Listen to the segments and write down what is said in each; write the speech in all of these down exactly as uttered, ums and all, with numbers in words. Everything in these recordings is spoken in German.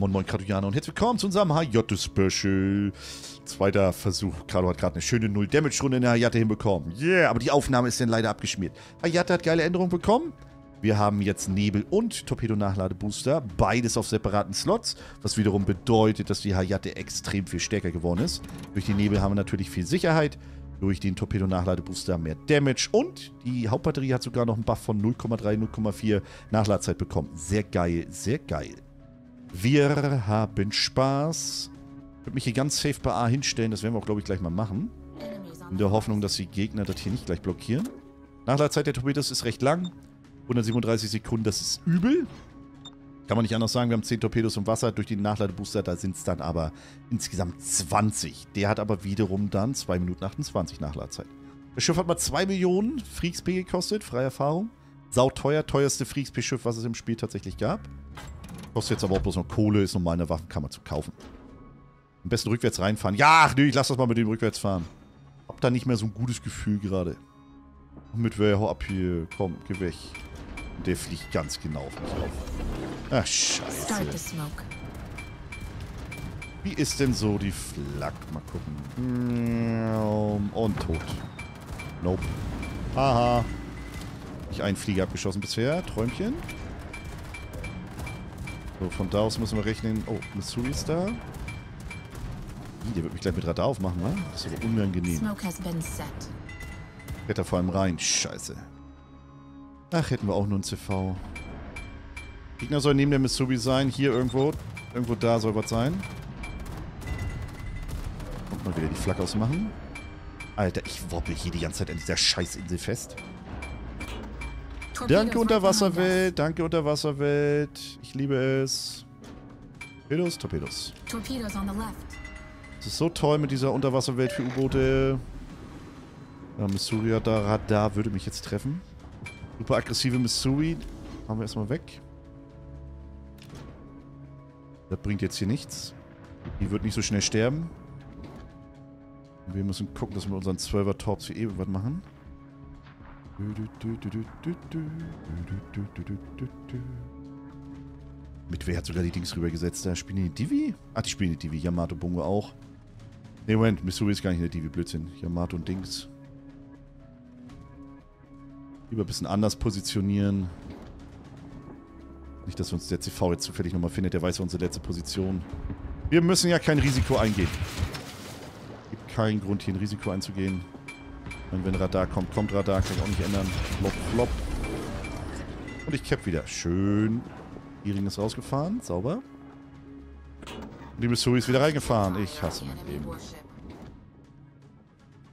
Moin Moin Kradoianer und herzlich willkommen zu unserem Hayate-Special. Zweiter Versuch. Krado hat gerade eine schöne null Damage Runde in der Hayate hinbekommen. Yeah, aber die Aufnahme ist dann leider abgeschmiert. Hayate hat geile Änderungen bekommen. Wir haben jetzt Nebel- und Torpedo-Nachladebooster, beides auf separaten Slots, was wiederum bedeutet, dass die Hayate extrem viel stärker geworden ist. Durch den Nebel haben wir natürlich viel Sicherheit, durch den Torpedo-Nachladebooster mehr Damage und die Hauptbatterie hat sogar noch einen Buff von null Komma drei, null Komma vier Nachladzeit bekommen. Sehr geil, sehr geil. Wir haben Spaß. Ich würde mich hier ganz safe bei A hinstellen, das werden wir auch, glaube ich, gleich mal machen. In der Hoffnung, dass die Gegner das hier nicht gleich blockieren. Nachladzeit der Torpedos ist recht lang. hundertsiebenunddreißig Sekunden, das ist übel. Kann man nicht anders sagen, wir haben zehn Torpedos im Wasser. Durch den Nachladebooster, da sind es dann aber insgesamt zwanzig. Der hat aber wiederum dann zwei Minuten achtundzwanzig Nachladzeit. Das Schiff hat mal zwei Millionen Free X P gekostet, freie Erfahrung. Sauteuer, teuerste Free X P-Schiff, was es im Spiel tatsächlich gab. Kostet jetzt aber auch bloß noch Kohle, ist normal in der Waffenkammer zu kaufen. Am besten rückwärts reinfahren. Ja, ach, nee, ich lass das mal mit dem rückwärts fahren. Hab da nicht mehr so ein gutes Gefühl gerade. Midway, hau ab hier, komm, geh weg. Der fliegt ganz genau auf mich auf. Ach, scheiße. Wie ist denn so die Flak? Mal gucken. Und tot. Nope. Aha. Ich einen Flieger abgeschossen bisher. Träumchen. So, von da aus müssen wir rechnen. Oh, Missouri ist da. Ih, der wird mich gleich mit Radar aufmachen, ne? Das ist aber unangenehm. Wetter vor allem rein. Scheiße. Ach, hätten wir auch nur ein C V. Gegner soll neben der Missouri sein. Hier irgendwo. Irgendwo da soll was sein. Und mal wieder die Flak ausmachen. Alter, ich wobble hier die ganze Zeit an dieser Scheißinsel fest. Danke, Unterwasserwelt. Danke, Unterwasserwelt. Ich liebe es. Torpedos, Torpedos. Es ist so toll mit dieser Unterwasserwelt für U-Boote. Ja, Missouri hat da Radar, würde mich jetzt treffen. Super aggressive Missouri. Machen wir erstmal weg. Das bringt jetzt hier nichts. Die wird nicht so schnell sterben. Wir müssen gucken, dass wir unseren Zwölfer-Torps hier eben was machen. Mit wer hat sogar die Dings rübergesetzt? Da spielen die Divi? Ach, die spielen die Divi. Yamato, Bungo auch. Ne, Moment. Missouri ist gar nicht eine Divi. Blödsinn. Yamato und Dings. Lieber ein bisschen anders positionieren. Nicht, dass uns der C V jetzt zufällig nochmal findet. Der weiß ja unsere letzte Position. Wir müssen ja kein Risiko eingehen. Gibt keinen Grund, hier ein Risiko einzugehen. Und wenn Radar kommt, kommt Radar. Kann ich auch nicht ändern. Flop, flop. Und ich cap wieder. Schön. Iring ist rausgefahren. Sauber. Und die Missouri ist wieder reingefahren. Ich hasse mein Leben.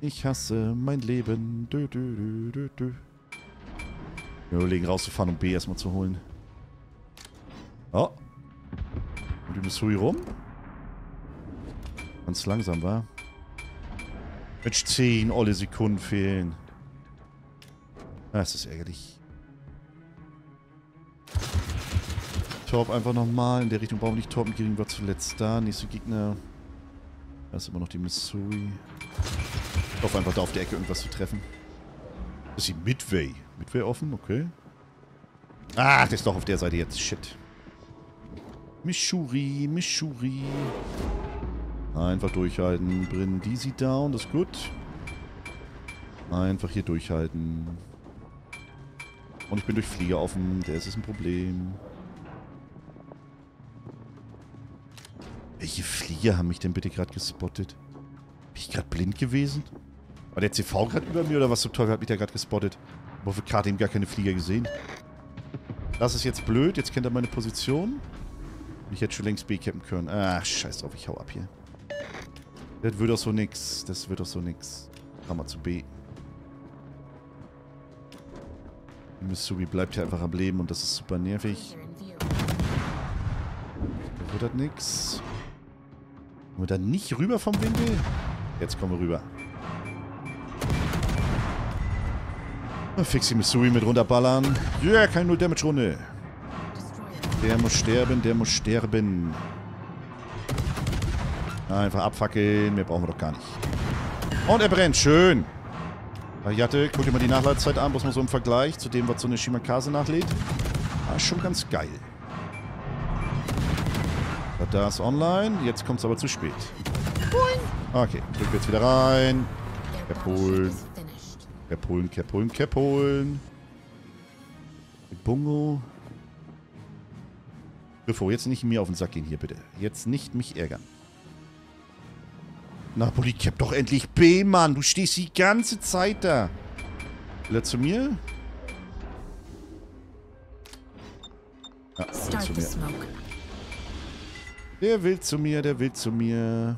Ich hasse mein Leben. Dö, dö, dö, dö, dö. Wir überlegen rauszufahren, um B erstmal zu holen. Oh. Und die Missouri rum. Ganz langsam, war. Mensch, zehn olle Sekunden fehlen. Das ist ärgerlich. Torp einfach nochmal. In der Richtung brauchen wir nicht Torpen. Gering war zuletzt da. Nächste Gegner. Da ist immer noch die Missouri. Ich hoffe einfach da auf der Ecke irgendwas zu treffen. Das ist die Midway. Midway offen, okay. Ah, der ist doch auf der Seite jetzt. Shit. Missouri, Missouri. Einfach durchhalten. Brindisi down, das ist gut. Einfach hier durchhalten. Und ich bin durch Flieger offen. Der ist ein Problem. Welche Flieger haben mich denn bitte gerade gespottet? Bin ich gerade blind gewesen? War der C V gerade über mir oder was zum Teufel hat mich da gerade gespottet? Ich habe gerade eben gar keine Flieger gesehen. Das ist jetzt blöd. Jetzt kennt er meine Position. Ich hätte schon längst B cappen können. Ach, scheiß drauf. Ich hau ab hier. Das wird doch so nix. Das wird doch so nix. Fahren wir zu B. Die Missouri bleibt hier einfach am Leben und das ist super nervig. Da wird das nix. Kommen wir da nicht rüber vom Winkel? Jetzt kommen wir rüber. Fix die Missouri mit runterballern. Ja, yeah, keine null Damage Runde. Der muss sterben, der muss sterben. Einfach abfackeln. Mehr brauchen wir doch gar nicht. Und er brennt. Schön. Hayate, guck dir mal die Nachladzeit an. Was man so im Vergleich zu dem, was so eine Shimakaze nachlädt. Ah, schon ganz geil. Da Da ist online. Jetzt kommt es aber zu spät. Okay, drück jetzt wieder rein. Cap holen. Cap holen, Cap holen, Cap holen. Bungo. Bevor, jetzt nicht mir auf den Sack gehen hier, bitte. Jetzt nicht mich ärgern. Napoli, Cap doch endlich B, Mann. Du stehst die ganze Zeit da. Will er zu mir? Ah, will zu mir. Der will zu mir, der will zu mir.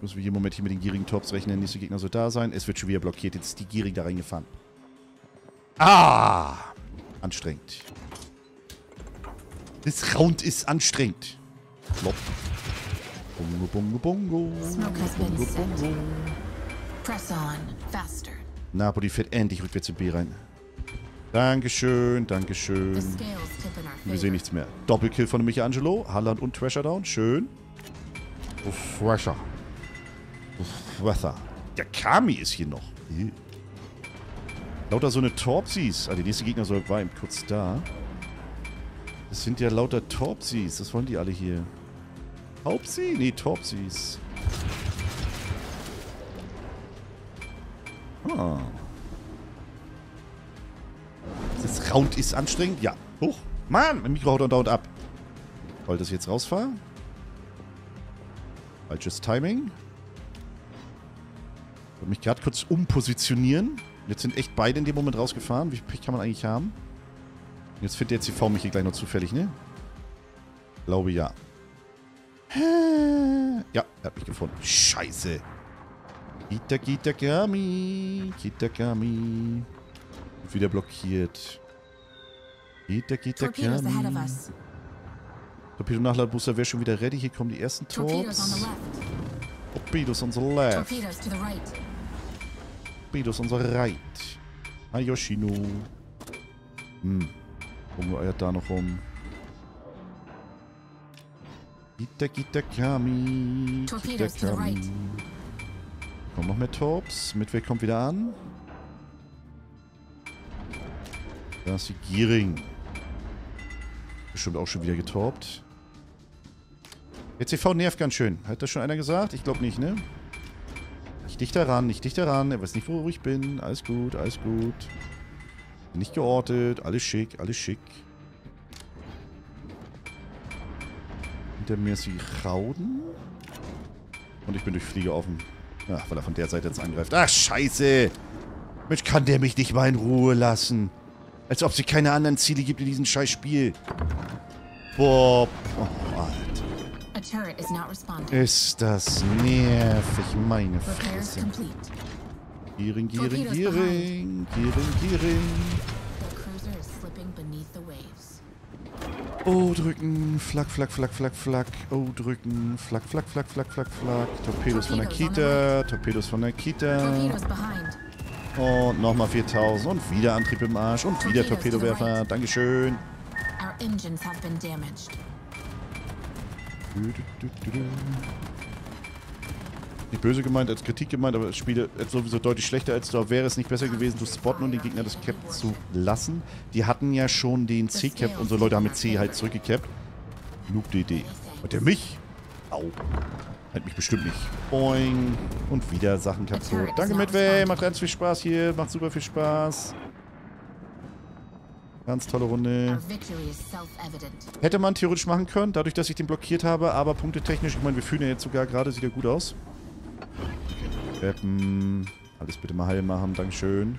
Müssen wir hier im Moment hier mit den gierigen Tops rechnen. Der nächste Gegner soll da sein. Es wird schon wieder blockiert. Jetzt ist die gierig da reingefahren. Ah! Anstrengend. Das Round ist anstrengend. Flop. Bungo, bungo, bungo. Bungo, bungo. Press on. Faster. Napoli fährt endlich rückwärts in B rein. Dankeschön, dankeschön. Wir sehen nichts mehr. Doppelkill von Michelangelo. Haaland und Thrasher down. Schön. Thrasher. Thrasher. Der Kami ist hier noch. Lauter so eine Torpsies. Ah, der nächste Gegner soll war eben kurz da. Das sind ja lauter Torpsies. Das wollen die alle hier. Hauptsie? Nee, Torpsies. Ah. Das Round ist anstrengend. Ja. Hoch. Mann, mein Mikro haut und haut ab. Soll das jetzt rausfahren? Falsches Timing. Ich wollte mich gerade kurz umpositionieren. Jetzt sind echt beide in dem Moment rausgefahren. Wie viel Pech kann man eigentlich haben? Jetzt findet der C V mich hier gleich noch zufällig, ne? Glaube ja. Ja, er hat mich gefunden. Scheiße. Kita, Kitakami. Kitakami. Wieder blockiert. Kita, Kitakami. Torpedo-Nachladbooster wäre schon wieder ready. Hier kommen die ersten Torps. Torpedos on the left. Torpedos to the right. Torpedos on the right. Ayoshino. Hm. Bungo eiert da noch rum. Kita, Kitakami. Kitakami. Kommen noch mehr Torps. Midway kommt wieder an. Da ist die Giering. Bestimmt auch schon wieder getorpt. Der C V nervt ganz schön. Hat das schon einer gesagt? Ich glaube nicht, ne? Nicht dicht daran, nicht dicht daran. Er weiß nicht, wo ich bin. Alles gut, alles gut. Nicht geortet. Alles schick, alles schick. Hinter mir ist die Rauden. Und ich bin durch Fliege offen. Ach, weil er von der Seite jetzt angreift. Ach, scheiße! Mensch, kann der mich nicht mal in Ruhe lassen? Als ob es keine anderen Ziele gibt in diesem scheiß Spiel. Boah. Oh, Alter. Ist das nervig, meine Fresse. Giering, Giering, Giering. Giering, Giering. Oh, drücken. Flak, Flak, Flak, Flak, Flak. Oh, drücken. Flak, Flak, Flak, Flak, Flak, Flak. Torpedos von der Kita. Torpedos von der Kita. Und nochmal viertausend. Und wieder Antrieb im Arsch. Und wieder Torpedowerfer. Dankeschön. Nicht böse gemeint, als Kritik gemeint, aber das Spiel ist sowieso deutlich schlechter als da. Wäre es nicht besser gewesen, zu spotten und den Gegner das Cap zu lassen? Die hatten ja schon den C-Cap. Unsere Leute haben mit C halt zurückgecapt. Noob D D. Und der mich? Au. Halt mich bestimmt nicht. Boing. Und wieder Sachen kaputt. Danke, Midway. Macht ganz viel Spaß hier. Macht super viel Spaß. Ganz tolle Runde. Hätte man theoretisch machen können, dadurch, dass ich den blockiert habe. Aber punktetechnisch, ich meine, wir fühlen ja jetzt sogar gerade. Sieht ja gut aus. Weppen. Alles bitte mal heil machen. Dankeschön.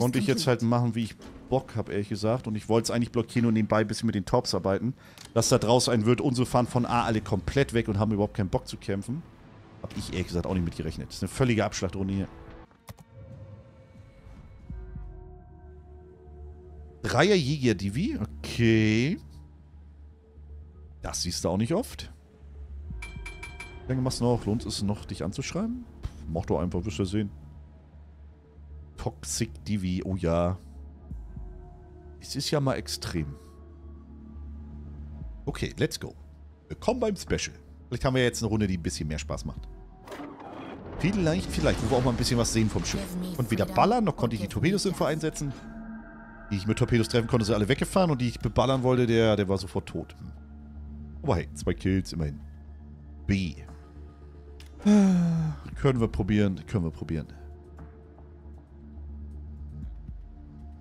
Konnte ich jetzt halt machen, wie ich Bock habe, ehrlich gesagt. Und ich wollte es eigentlich blockieren und nebenbei ein bisschen mit den Tops arbeiten. Dass da draußen ein wird. Unsere fahren von A alle komplett weg und haben überhaupt keinen Bock zu kämpfen. Habe ich ehrlich gesagt auch nicht mitgerechnet. Das ist eine völlige Abschlachtrunde hier. Dreier Jäger Divi. Okay. Das siehst du auch nicht oft. Wie lange machst du noch? Lohnt es noch, dich anzuschreiben? Pff, mach doch einfach, wirst du sehen. Toxic Divi. Oh ja. Es ist ja mal extrem. Okay, let's go. Willkommen beim Special. Vielleicht haben wir jetzt eine Runde, die ein bisschen mehr Spaß macht. Vielleicht, vielleicht. Wo wir auch mal ein bisschen was sehen vom Schiff. Und weder ballern, noch konnte ich die Torpedos-Info einsetzen. die ich mit Torpedos treffen konnte, sind alle weggefahren und die ich beballern wollte, der, der war sofort tot. Aber hey, zwei Kills immerhin. B. Können wir probieren, können wir probieren.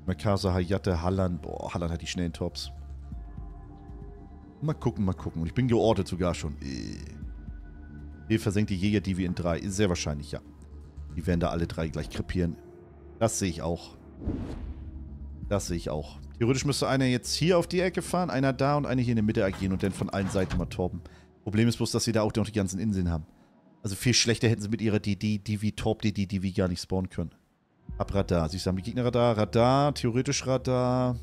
Shimakaze, Hayate, Haaland. Boah, Haaland hat die schnellen Tops. Mal gucken, mal gucken. Und ich bin geortet sogar schon. Hier versenkt die Jäger, die wir in drei. Sehr wahrscheinlich, ja. Die werden da alle drei gleich krepieren. Das sehe ich auch. Das sehe ich auch. Theoretisch müsste einer jetzt hier auf die Ecke fahren, einer da und einer hier in der Mitte agieren und dann von allen Seiten mal torben. Problem ist bloß, dass sie da auch noch die ganzen Inseln haben. Also viel schlechter hätten sie mit ihrer D D, D V, Torp D D, D V gar nicht spawnen können. Ab Radar. Sie haben die Gegnerradar, Radar, theoretisch Radar.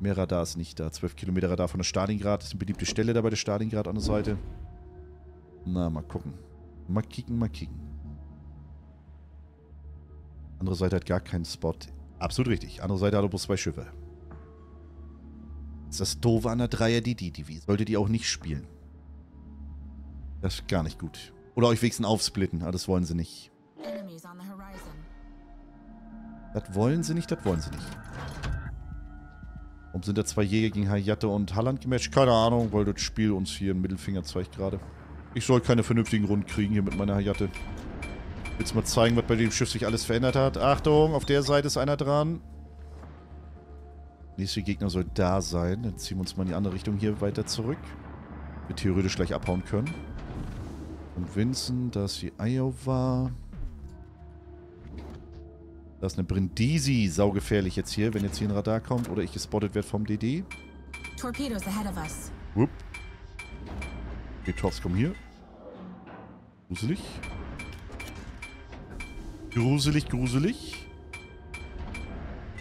Mehr Radar ist nicht da. zwölf Kilometer Radar von der Stalingrad. Das ist eine beliebte Stelle da bei der Stalingrad an der Seite. Na, mal gucken. Mal kicken, mal kicken. Andere Seite hat gar keinen Spot. Absolut richtig. Andere Seite hat aber bloß zwei Schiffe. Das ist das doofe an der Dreier D D D V. Sollte die auch nicht spielen. Das ist gar nicht gut. Oder euch wenigstens aufsplitten. Aber das wollen sie nicht. Das wollen sie nicht, das wollen sie nicht. Warum sind da zwei Jäger gegen Hayate und Haaland gematcht? Keine Ahnung, weil das Spiel uns hier einen Mittelfinger zeigt gerade. Ich soll keine vernünftigen Runden kriegen hier mit meiner Hayate. Willst du mal zeigen, was bei dem Schiff sich alles verändert hat? Achtung, auf der Seite ist einer dran. Nächster Gegner soll da sein. Dann ziehen wir uns mal in die andere Richtung hier weiter zurück. Wir theoretisch gleich abhauen können. Und Vincent, da ist die Iowa. Da ist eine Brindisi. Saugefährlich jetzt hier, wenn jetzt hier ein Radar kommt oder ich gespottet werde vom D D. Torpedos ahead of us. Whoop. Die Torps kommen hier. Gruselig. Gruselig, gruselig.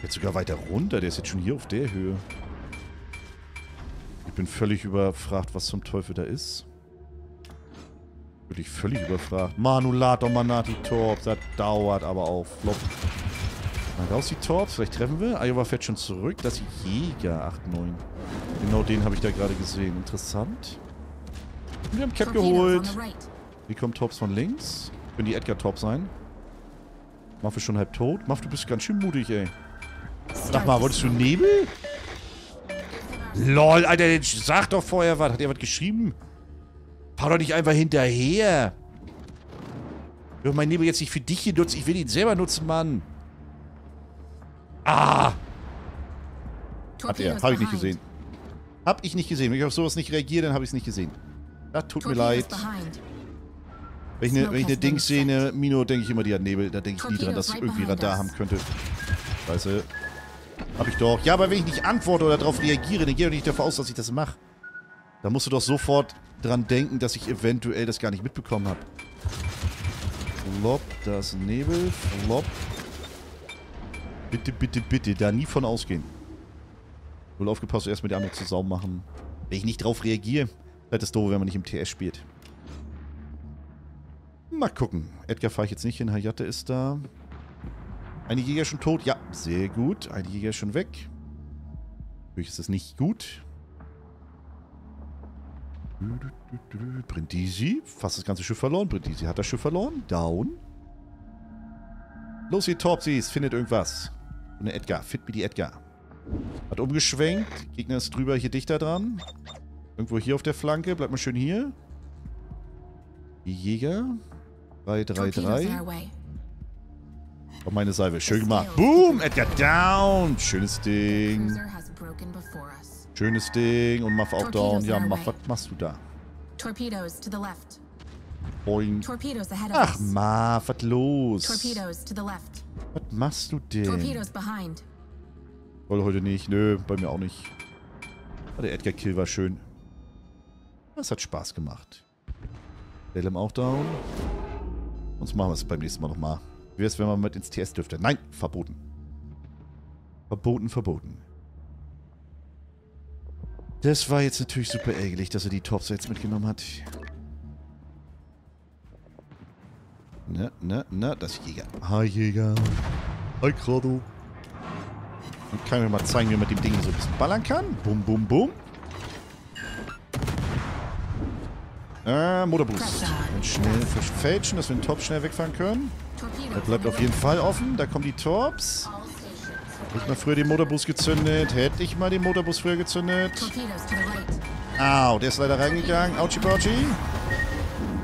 Jetzt sogar weiter runter. Der ist jetzt schon hier auf der Höhe. Ich bin völlig überfragt, was zum Teufel da ist. Wirklich völlig überfragt. Manulator, Manati, Torps. Das dauert aber auch. Flop. Mal raus die Torps. Vielleicht treffen wir. Iowa fährt schon zurück. Das ist Jäger acht neun. Genau den habe ich da gerade gesehen. Interessant. Und wir haben Cap geholt. Hier kommen Torps von links. Können die Edgar Torps sein? Muff ist schon halb tot. Muff, du bist ganz schön mutig, ey. Sag mal, wolltest du Nebel? LOL, Alter, sag doch vorher was. Hat er was geschrieben? Fahr doch nicht einfach hinterher. Ich will meinen Nebel jetzt nicht für dich hier nutzen. Ich will ihn selber nutzen, Mann. Ah! Hat er. Hab ich nicht gesehen. Hab ich nicht gesehen. Wenn ich auf sowas nicht reagiere, dann hab ich es nicht gesehen. Das tut mir leid. Wenn ich eine, eine Dings sehe, eine Mino, denke ich immer, die hat Nebel. Da denke ich nie dran, dass ich irgendwie Radar haben könnte. Scheiße. Hab ich doch. Ja, aber wenn ich nicht antworte oder darauf reagiere, dann gehe ich nicht davon aus, dass ich das mache. Da musst du doch sofort dran denken, dass ich eventuell das gar nicht mitbekommen habe. Flop, da ist Nebel. Flop. Bitte, bitte, bitte. Da nie von ausgehen. Wohl aufgepasst, erst mit der anderen zusammen machen. Wenn ich nicht drauf reagiere, das ist doof, wenn man nicht im T S spielt. Mal gucken. Edgar fahre ich jetzt nicht hin. Hayate ist da. Ein Jäger schon tot. Ja, sehr gut. Ein Jäger schon weg. Natürlich ist das nicht gut. Brindisi. Fast das ganze Schiff verloren. Brindisi hat das Schiff verloren. Down. Los, ihr Torpsies. Findet irgendwas. Und eine Edgar. Fit mir die Edgar. Hat umgeschwenkt. Gegner ist drüber hier dichter dran. Irgendwo hier auf der Flanke. Bleibt mal schön hier. Die Jäger. drei drei drei. Auf meine Salve. Schön gemacht. Boom! Edgar down! Schönes Ding. Schönes Ding. Und Muff auch down. Ja, Muff, was machst du da? Boing. Ach, Muff, was los? Was machst du denn? Soll heute nicht. Nö, bei mir auch nicht. Aber der Edgar-Kill war schön. Das hat Spaß gemacht. Salem auch down. Sonst machen wir es beim nächsten Mal nochmal. Wie wäre es, wenn man mit ins T S dürfte? Nein, verboten. Verboten, verboten. Das war jetzt natürlich super ärgerlich, dass er die Tops jetzt mitgenommen hat. Na, na, na, das Jäger. Hi Jäger. Hi Krado. Dann kann ich mir mal zeigen, wie man mit dem Ding so ein bisschen ballern kann. Bum, bum, bum. Ah, Motorboost. Und schnell fälschen, dass wir den Torps schnell wegfahren können. Das bleibt auf jeden Fall offen. Da kommen die Torps. Hätte ich mal früher den Motorbus gezündet. Hätte ich mal den Motorbus früher gezündet. Au, der ist leider reingegangen. Autschi, Bautschi.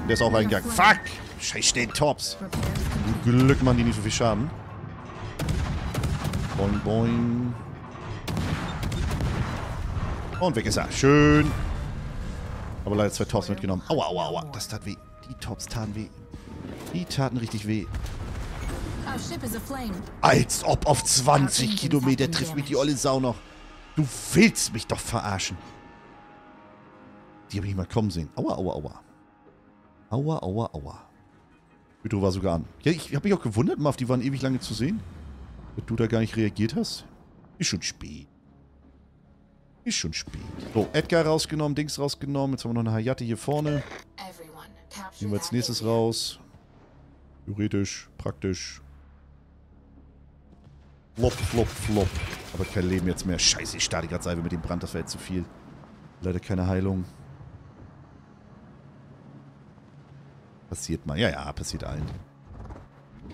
Der ist auch reingegangen. Fuck! Scheiße, den Tops. Glück machen die nicht so viel Schaden. Boing, boing. Und weg ist er. Schön. Aber leider zwei Tops mitgenommen. Aua, aua, aua. Das tat weh. Die Tops taten weh. Die taten richtig weh. Als ob auf zwanzig Kilometer trifft mich die olle Sau noch. Du willst mich doch verarschen. Die habe ich mal kommen sehen. Aua, aua, aua. Aua, aua, aua. Hydro war sogar an. Ja, ich habe mich auch gewundert, Muff, die waren ewig lange zu sehen. Dass du da gar nicht reagiert hast. Ist schon spät. Ist schon spät. So, Edgar rausgenommen, Dings rausgenommen. Jetzt haben wir noch eine Hayate hier vorne. Nehmen wir als nächstes raus. Theoretisch, praktisch. Flop, flop, flop. Aber kein Leben jetzt mehr. Scheiße, ich starte gerade Salve mit dem Brand, das wäre jetzt zu viel. Leider keine Heilung. Passiert mal. Ja, ja, passiert allen.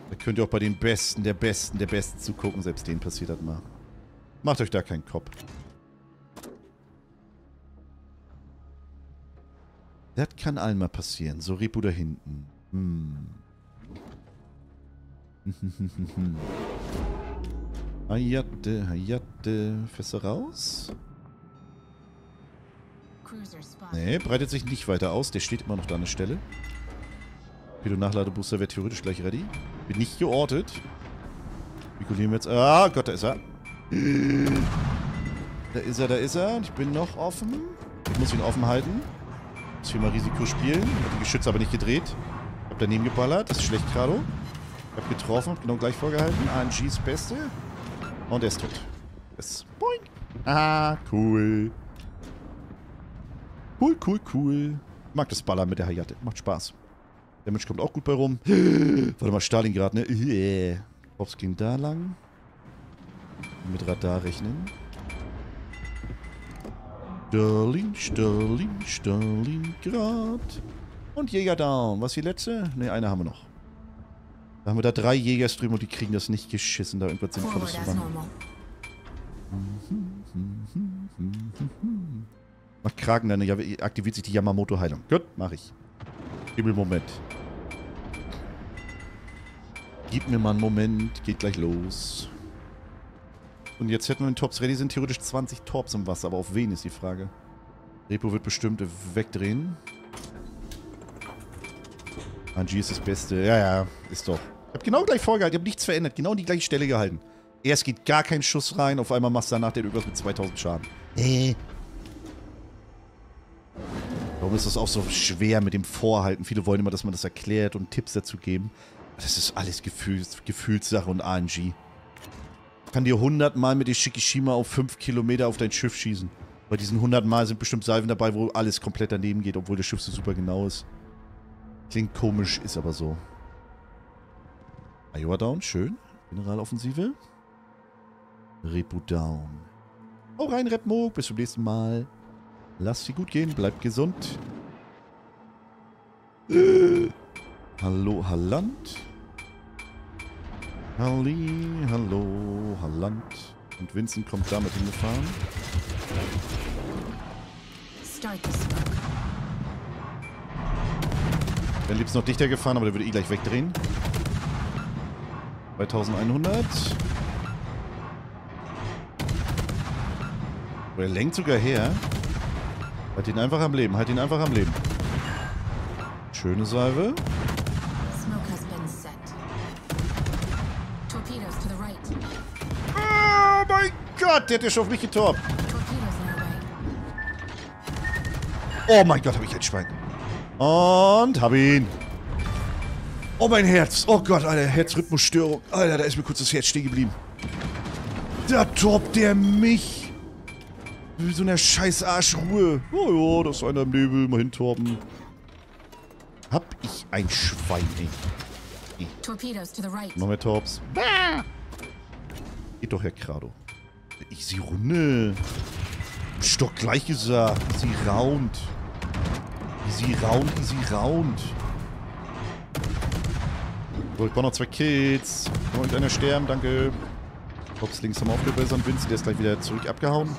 Da könnt ihr auch bei den Besten, der Besten, der Besten zugucken. Selbst denen passiert das mal. Macht euch da keinen Kopf. Das kann allen mal passieren. So, Repu da hinten. Hm. Hayate, Hayate. Fässer raus. Nee, breitet sich nicht weiter aus. Der steht immer noch da an der Stelle. Nachladebooster wäre theoretisch gleich ready. Bin nicht geortet. Spekulieren wir jetzt. Ah Gott, da ist er. Da ist er, da ist er. Ich bin noch offen. Ich muss ihn offen halten. Muss hier mal Risiko spielen. Hat die Geschütze aber nicht gedreht. Hab daneben geballert. Das ist schlecht, Krado. Hab getroffen. Hab genau gleich vorgehalten. A N Gs Beste. Und er ist tot. Yes. Boing. Ah, cool. Cool, cool, cool. Ich mag das Ballern mit der Hayate. Macht Spaß. Der Mensch kommt auch gut bei rum. Warte mal, Stalingrad, ne? Yeah. Ops ging da lang. Mit Radar rechnen. Stalin, Stalin, Stalingrad. Und Jäger down. Was die letzte? Ne, eine haben wir noch. Da haben wir da drei Jäger drüben und die kriegen das nicht geschissen, da irgendwas Sinnvolles zu machen. Mach Kraken dann, aktiviert sich die Yamamoto-Heilung. Gut, mach ich. Gib mir einen Moment. Gib mir mal einen Moment. Geht gleich los. Und jetzt hätten wir den Tops ready. Sind theoretisch zwanzig Torps im Wasser. Aber auf wen ist die Frage? Repo wird bestimmt wegdrehen. Angie ist das Beste. Ja, ja. Ist doch. Ich habe genau gleich vorgehalten. Ich habe nichts verändert. Genau an die gleiche Stelle gehalten. Erst geht gar kein Schuss rein. Auf einmal machst du danach den irgendwas mit zweitausend Schaden. Äh. Warum ist das auch so schwer mit dem Vorhalten? Viele wollen immer, dass man das erklärt und Tipps dazu geben. Das ist alles Gefühls, Gefühlssache und A N G. Ich kann dir hundertmal mit dem Shikishima auf fünf Kilometer auf dein Schiff schießen. Bei diesen hundertmal sind bestimmt Salven dabei, wo alles komplett daneben geht, obwohl das Schiff so super genau ist. Klingt komisch, ist aber so. Iowa down, schön. Generaloffensive. Repu down. Oh rein, Repmo, bis zum nächsten Mal. Lass sie gut gehen, bleibt gesund. Äh. Hallo, Haaland. Halli, hallo, Haaland. Und Vincent kommt damit hingefahren. Der Lieb's noch dichter gefahren, aber der würde eh gleich wegdrehen. zweitausendeinhundert. Oh, er lenkt sogar her. Halt ihn einfach am Leben, halt ihn einfach am Leben. Schöne Salve. Oh mein Gott, der hat ja schon auf mich getorbt. Oh mein Gott, habe ich ein Schwein. Und hab ihn. Oh mein Herz. Oh Gott, Alter, Herzrhythmusstörung. Alter, da ist mir kurz das Herz stehen geblieben. Da torbt der mich. Wie so eine scheiß Arschruhe. Oh ja, das ist einer im Nebel. Mal hintorben. Hab ich ein Schwein, ey. Torpedos to the right. Noch mehr Torps. Ah! Geht doch, Herr Krado. Ich sie runde. Ist doch gleich gesagt. Sie raunt. Sie raunt, sie raunt. So, ich brauche noch zwei Kills. Nur in einer sterben, danke. Hops links nochmal aufgebessert. Vincent, der ist gleich wieder zurück abgehauen.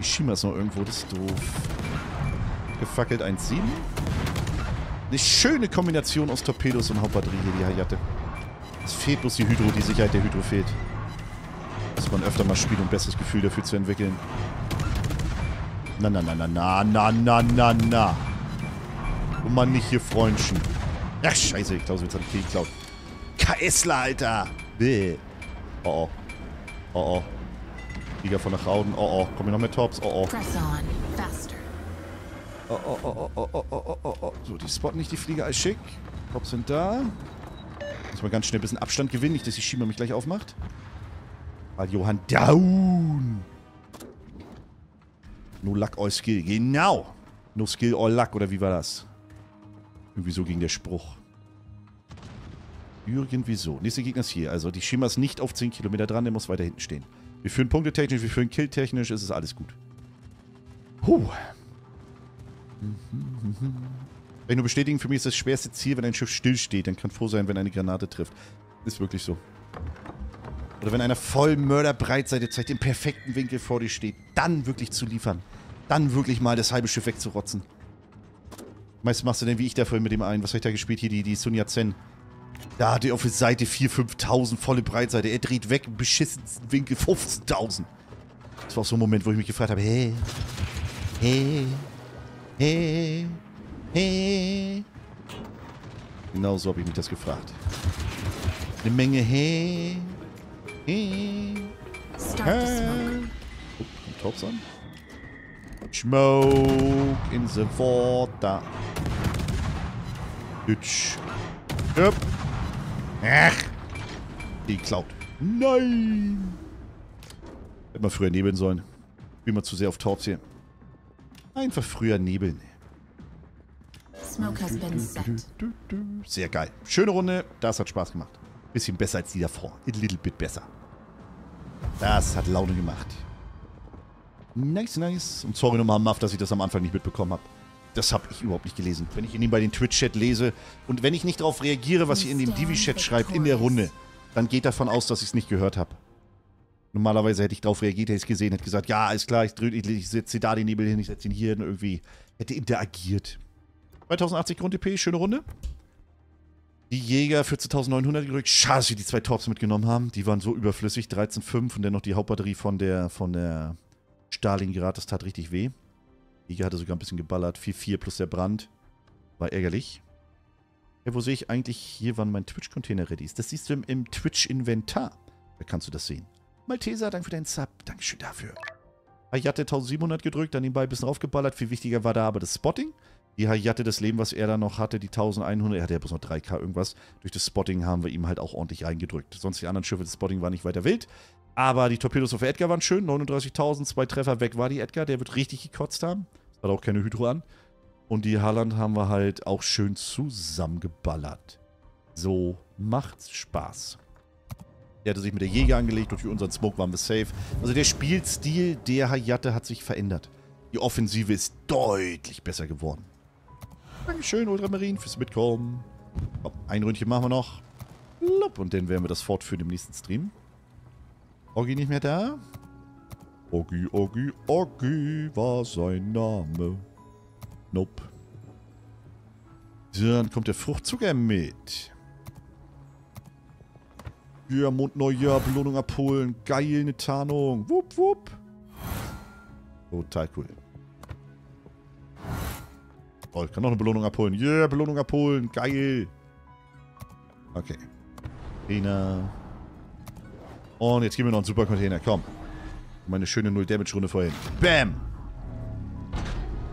Shima ist noch irgendwo, das ist doof. Gefackelt eins sieben. Eine schöne Kombination aus Torpedos und Hauptbatterie hier, die Hayate. Es fehlt bloß die Hydro, die Sicherheit der Hydro fehlt. Dass man öfter mal spielt, um ein besseres Gefühl dafür zu entwickeln. Na, na, na, na, na, na, na, na, na. Und man nicht hier Freundchen. Ach, scheiße, ich glaube, jetzt hat ich geklaut. Kessler, Alter! Bäh. Oh, oh. Oh, oh. Krieger von nach Rauden. Oh, oh. Kommen noch mehr Tops? Oh, oh. Oh, oh, oh, oh, oh, oh, oh, oh. So, die spotten nicht die Flieger als schick. Tops sind da. Muss mal ganz schnell ein bisschen Abstand gewinnen. Nicht, dass die Shima mich gleich aufmacht. Weil Johann down. No luck, all skill. Genau. No skill, all luck. Oder wie war das? Irgendwie so ging der Spruch. Irgendwie so. Nächster Gegner ist hier. Also die Shima ist nicht auf zehn Kilometer dran. Der muss weiter hinten stehen. Wir führen punktetechnisch, wir führen killtechnisch. Es ist alles gut. Puh. Ich nur bestätigen, für mich ist das schwerste Ziel, wenn ein Schiff stillsteht. Dann kann froh sein, wenn eine Granate trifft. Ist wirklich so. Oder wenn einer voll Mörderbreitseite zeigt, im perfekten Winkel vor dir steht. Dann wirklich zu liefern. Dann wirklich mal das halbe Schiff wegzurotzen. Meist machst du denn wie ich da vorhin mit dem einen. Was habe ich da gespielt? Hier die, die Sun Yat-sen. Da hat er auf der Seite vier, fünftausend, volle Breitseite. Er dreht weg, beschissensten Winkel, fünfzehntausend. Das war auch so ein Moment, wo ich mich gefragt habe, hey, hey, hey, hey. Genau so habe ich mich das gefragt. Eine Menge hey, hey, hey. Oh, kommt Tops an. Smoke in the water. Hütsch. Yep. Ach. Die klaut. Nein. Hätte man früher nebeln sollen. Bin mal zu sehr auf Torps hier. Einfach früher nebeln. Smoke has been set. Sehr geil. Schöne Runde. Das hat Spaß gemacht. Bisschen besser als die davor. A little bit besser. Das hat Laune gemacht. Nice, nice. Und sorry nochmal, Muff, dass ich das am Anfang nicht mitbekommen habe. Das habe ich überhaupt nicht gelesen. Wenn ich nebenbei den Twitch-Chat lese und wenn ich nicht darauf reagiere, was ihr in dem Divi-Chat schreibt, in der Runde, dann geht davon aus, dass ich es nicht gehört habe. Normalerweise hätte ich darauf reagiert, hätte ich es gesehen, hätte gesagt, ja, alles klar, ich, ich setze da den Nebel hin, ich setze ihn hier hin, irgendwie hätte interagiert. zweitausendachtzig Grund-D P, schöne Runde. Die Jäger vierzehntausendneunhundert gerückt. Schade, dass wir die zwei Torps mitgenommen haben. Die waren so überflüssig, dreizehn Komma fünf und dann noch die Hauptbatterie von der, von der Stalingrad, das tat richtig weh. Jäger hatte sogar ein bisschen geballert. vier vier plus der Brand. War ärgerlich. Ja, wo sehe ich eigentlich hier, wann mein Twitch-Container ready ist? Das siehst du im, im Twitch-Inventar. Da kannst du das sehen. Malteser, danke für deinen Sub. Dankeschön dafür. Hayate siebzehnhundert gedrückt, dann nebenbei ein bisschen raufgeballert. Viel wichtiger war da aber das Spotting. Die Hayate, das Leben, was er da noch hatte, die eintausendeinhundert. Er hatte ja bloß noch drei K irgendwas. Durch das Spotting haben wir ihm halt auch ordentlich reingedrückt. Sonst die anderen Schiffe, das Spotting war nicht weiter wild. Aber die Torpedos auf Edgar waren schön. neununddreißigtausend, zwei Treffer weg war die Edgar. Der wird richtig gekotzt haben. Hat auch keine Hydro an. Und die Haaland haben wir halt auch schön zusammengeballert. So macht's Spaß. Er hatte sich mit der Jäger angelegt und für unseren Smoke waren wir safe. Also der Spielstil der Hayate hat sich verändert. Die Offensive ist deutlich besser geworden. Dankeschön, Ultramarin, fürs Mitkommen. Komm, ein Ründchen machen wir noch. Und dann werden wir das fortführen im nächsten Stream. Orgi nicht mehr da. Orgi, Orgi, Orgi war sein Name. Nope. Dann kommt der Fruchtzucker mit. Ja, Mondneujahr, Belohnung abholen. Geil, eine Tarnung. Wupp, wupp. Total cool. Oh, ich kann noch eine Belohnung abholen. Ja, yeah, Belohnung abholen. Geil. Okay. Lena. Und jetzt geben wir noch einen super Container. Komm. Meine schöne Null-Damage-Runde vorhin. Bam!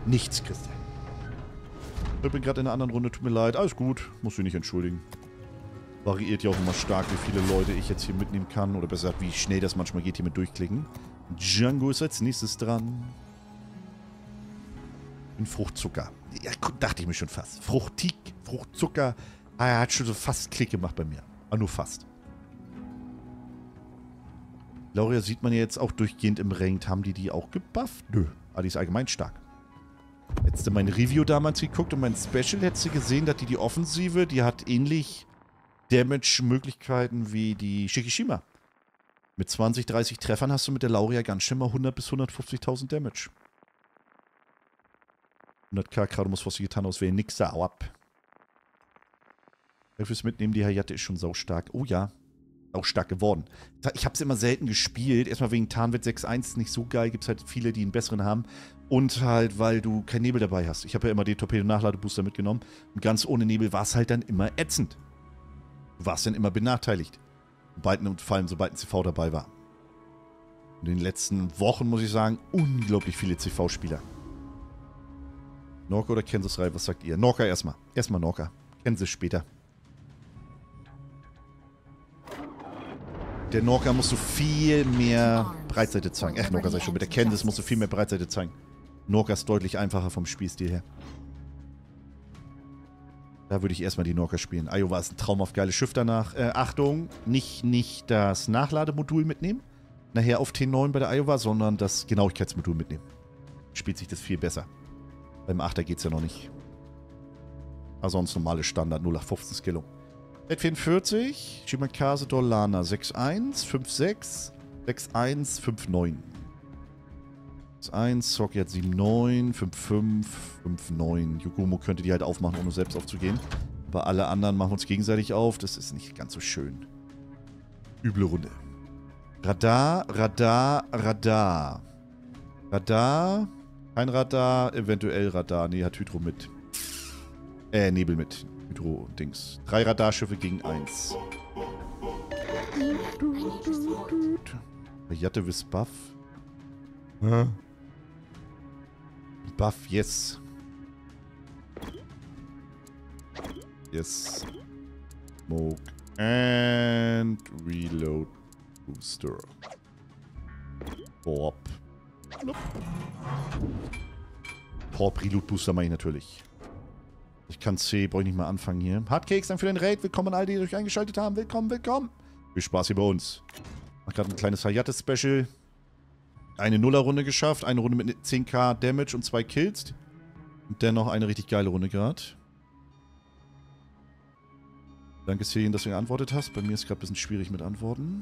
Nichts, Christian. Ich bin gerade in einer anderen Runde, tut mir leid. Alles gut, muss ich nicht entschuldigen. Variiert ja auch immer stark, wie viele Leute ich jetzt hier mitnehmen kann. Oder besser, wie schnell das manchmal geht hier mit Durchklicken. Django ist als nächstes dran. Ein Fruchtzucker. Ja, dachte ich mir schon fast. Fruchtig, Fruchtzucker. Ah, er hat schon so fast Klick gemacht bei mir. Ah, nur fast. Lauria sieht man ja jetzt auch durchgehend im Ranked. Haben die die auch gebufft? Nö. Aber die ist allgemein stark. Hättest du mein Review damals geguckt und mein Special, hättest du gesehen, dass die die Offensive, die hat ähnlich Damage-Möglichkeiten wie die Shikishima. Mit zwanzig, dreißig Treffern hast du mit der Lauria ganz schön mal hundert bis hundertfünfzigtausend Damage. hunderttausend Krado muss was sie getan auswählen. Nix da, au ab. Fürs Mitnehmen, die Hayate ist schon saustark. Oh ja, auch stark geworden. Ich habe es immer selten gespielt. Erstmal wegen Tarnwert sechs eins nicht so geil. Gibt es halt viele, die einen besseren haben. Und halt, weil du keinen Nebel dabei hast. Ich habe ja immer den Torpedo-Nachladebooster mitgenommen. Und ganz ohne Nebel war es halt dann immer ätzend. Du warst dann immer benachteiligt. Und vor allem, sobald ein C V dabei war. In den letzten Wochen, muss ich sagen, unglaublich viele C V-Spieler. Norka oder Kansas-Reihe, was sagt ihr? Norka erstmal. Erstmal Norka. Kansas später. Der Norka musst du viel mehr Breitseite zeigen. Echt, Norka sei schon. Mit der Kansas musst du viel mehr Breitseite zeigen. Norka ist deutlich einfacher vom Spielstil her. Da würde ich erstmal die Norka spielen. Iowa ist ein traumhaft geiles Schiff danach. Äh, Achtung, nicht, nicht das Nachlademodul mitnehmen, nachher auf T neun bei der Iowa, sondern das Genauigkeitsmodul mitnehmen. Spielt sich das viel besser. Beim Achter geht es ja noch nicht. Aber sonst normale Standard null acht fünfzehn Skillung. Z vierundvierzig, Shimakaze, Dolana, sechs eins, fünf sechs, sechs eins, fünf neun. sechs eins, Sock hat sieben neun, fünf fünf, fünf neun. Yugumo könnte die halt aufmachen, ohne selbst aufzugehen. Aber alle anderen machen uns gegenseitig auf. Das ist nicht ganz so schön. Üble Runde. Radar, Radar, Radar. Radar. Kein Radar, eventuell Radar. Nee, hat Hydro mit. Äh, Nebel mit. Hydro-Dings. Drei Radarschiffe gegen eins. Jatte with Buff. Huh? Buff, yes. Yes. Smoke. And reload booster. Boop. Boop, reload booster mache ich natürlich. Ich kann C, brauche ich nicht mal anfangen hier. Hardcakes, dann für den Raid. Willkommen an alle, die euch eingeschaltet haben. Willkommen, willkommen. Viel Spaß hier bei uns. Mach gerade ein kleines Hayate-Special. Eine Nuller-Runde geschafft. Eine Runde mit zehntausend Damage und zwei Kills. Und dennoch eine richtig geile Runde gerade. Danke, Celine, dass du geantwortet hast. Bei mir ist gerade ein bisschen schwierig mit Antworten.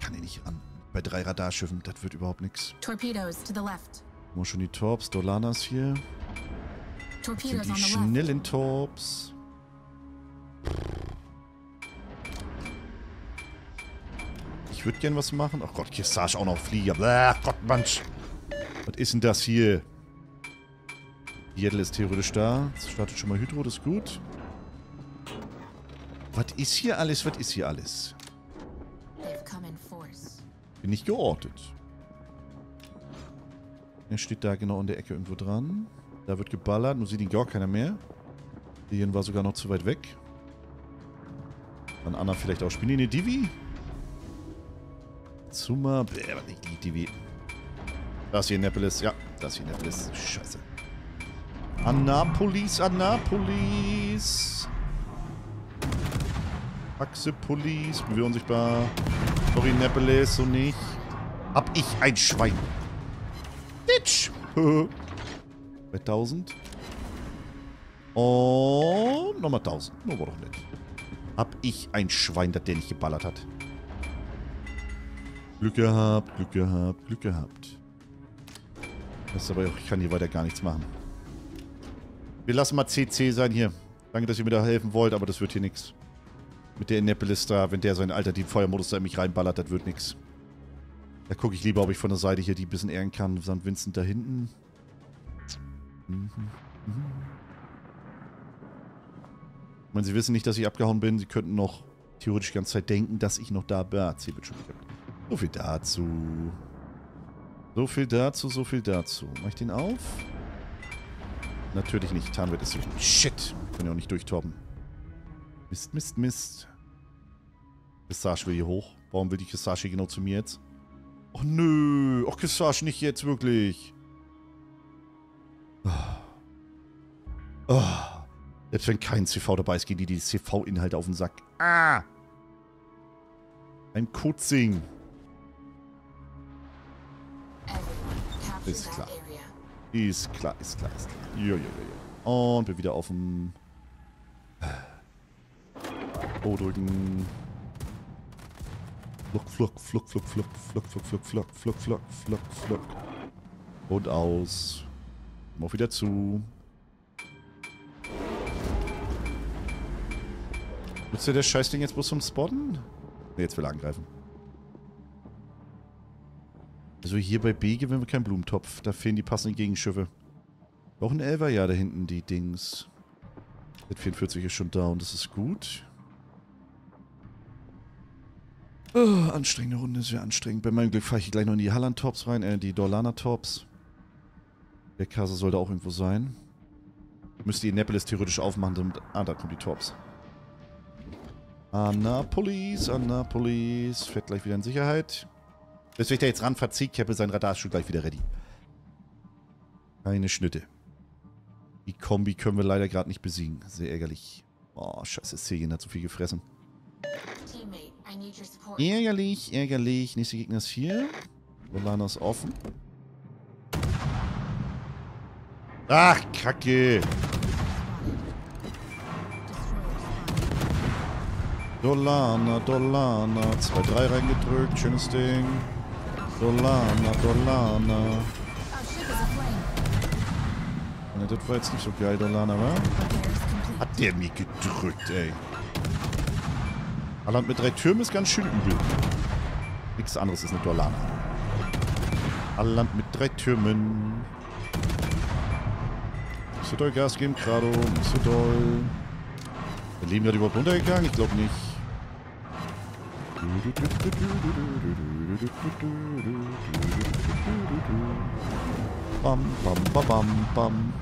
Kann ich nicht ran. Bei drei Radarschiffen, das wird überhaupt nichts. Torpedos to the left. Mal schon die Torps, Dolanas hier. Torpedos sind die schnellen Torps. Ich würde gern was machen. Ach Gott, Kessage auch noch Flieger. Bläh, Gott, Mensch. Was ist denn das hier? Jedel ist theoretisch da. Jetzt startet schon mal Hydro, das ist gut. Was ist hier alles? Was ist hier alles? Bin nicht geortet. Er steht da genau in der Ecke irgendwo dran. Da wird geballert, nur sieht ihn gar keiner mehr. Hier war sogar noch zu weit weg. Dann Anna vielleicht auch spielen. Nee, ne Divi. Zuma. Bäh, aber nicht die Divi. Das hier Annapolis. Ja, das hier Annapolis. Scheiße. Annapolis, Annapolis. Axepolis. Wir unsichtbar. Sorry, Annapolis, so nicht. Hab ich ein Schwein. zweitausend. Und nochmal tausend. Nur war doch nicht. Hab ich ein Schwein, das der nicht geballert hat. Glück gehabt, Glück gehabt, Glück gehabt. Das ist aber auch, ich kann hier weiter gar nichts machen. Wir lassen mal C C sein hier. Danke, dass ihr mir da helfen wollt, aber das wird hier nichts. Mit der Annapolis da, wenn der sein alter Feuermodus da in mich reinballert, das wird nichts. Da gucke ich lieber, ob ich von der Seite hier die ein bisschen ehren kann. Sankt Vincent da hinten. Mhm. Mhm. Ich meine, sie wissen nicht, dass ich abgehauen bin. Sie könnten noch theoretisch die ganze Zeit denken, dass ich noch da bin. So viel dazu. So viel dazu, so viel dazu. Mach ich den auf? Natürlich nicht. Tarnwert ist so. Shit. Ich kann ja auch nicht durchtoppen. Mist, Mist, Mist. Kessage will hier hoch. Warum will die Kessage genau zu mir jetzt? Och nö, och Kessage nicht jetzt wirklich. Oh. Oh. Selbst wenn kein C V dabei ist, gehen die die C V-Inhalte auf den Sack. Ah! Ein Kutzing. Ist klar. Ist klar, ist klar, ist klar. Jo, jo, jo. Und wir wieder auf dem... Oh, durch den... Fluck, fluck, fluck, fluck, fluck, fluck, fluck, fluck, fluck, fluck, fluck, fluck. Und aus. Mal wieder zu. Nutzt ihr das Scheißding jetzt bloß zum Spotten? Ne, jetzt will er angreifen. Also hier bei B gewinnen wir keinen Blumentopf. Da fehlen die passenden Gegenschiffe. Auch ein Elfer, ja, da hinten die Dings. Z vierundvierzig ist schon down, das ist gut. Oh, anstrengende Runde, das wäre anstrengend. Bei meinem Glück fahre ich gleich noch in die Haaland-Tops rein, äh, die Dolana-Tops. Der Kase sollte auch irgendwo sein. Müsste die Annapolis theoretisch aufmachen, damit... Ah, da kommen die Tops. Annapolis, Annapolis. Fährt gleich wieder in Sicherheit. Deswegen der jetzt ran verzieht, Keppe, sein Radar ist schon gleich wieder ready. Keine Schnitte. Die Kombi können wir leider gerade nicht besiegen. Sehr ärgerlich. Oh, scheiße, Serien hat so viel gefressen. Ärgerlich, ärgerlich. Nächster Gegner ist hier. Dolana ist offen. Ach, Kacke. Dolana, Dolana. zwei drei reingedrückt. Schönes Ding. Dolana, Dolana. Ne, das war jetzt nicht so geil, Dolana, wa? Hat der mir gedrückt, ey. Haaland mit drei Türmen ist ganz schön übel. Nichts anderes ist eine Dolana. Haaland mit drei Türmen. Nicht so doll Gas geben, Krado. Nicht so doll. Der Leben gerade überhaupt runtergegangen? Ich glaube nicht. Bam, bam, bam, bam, bam.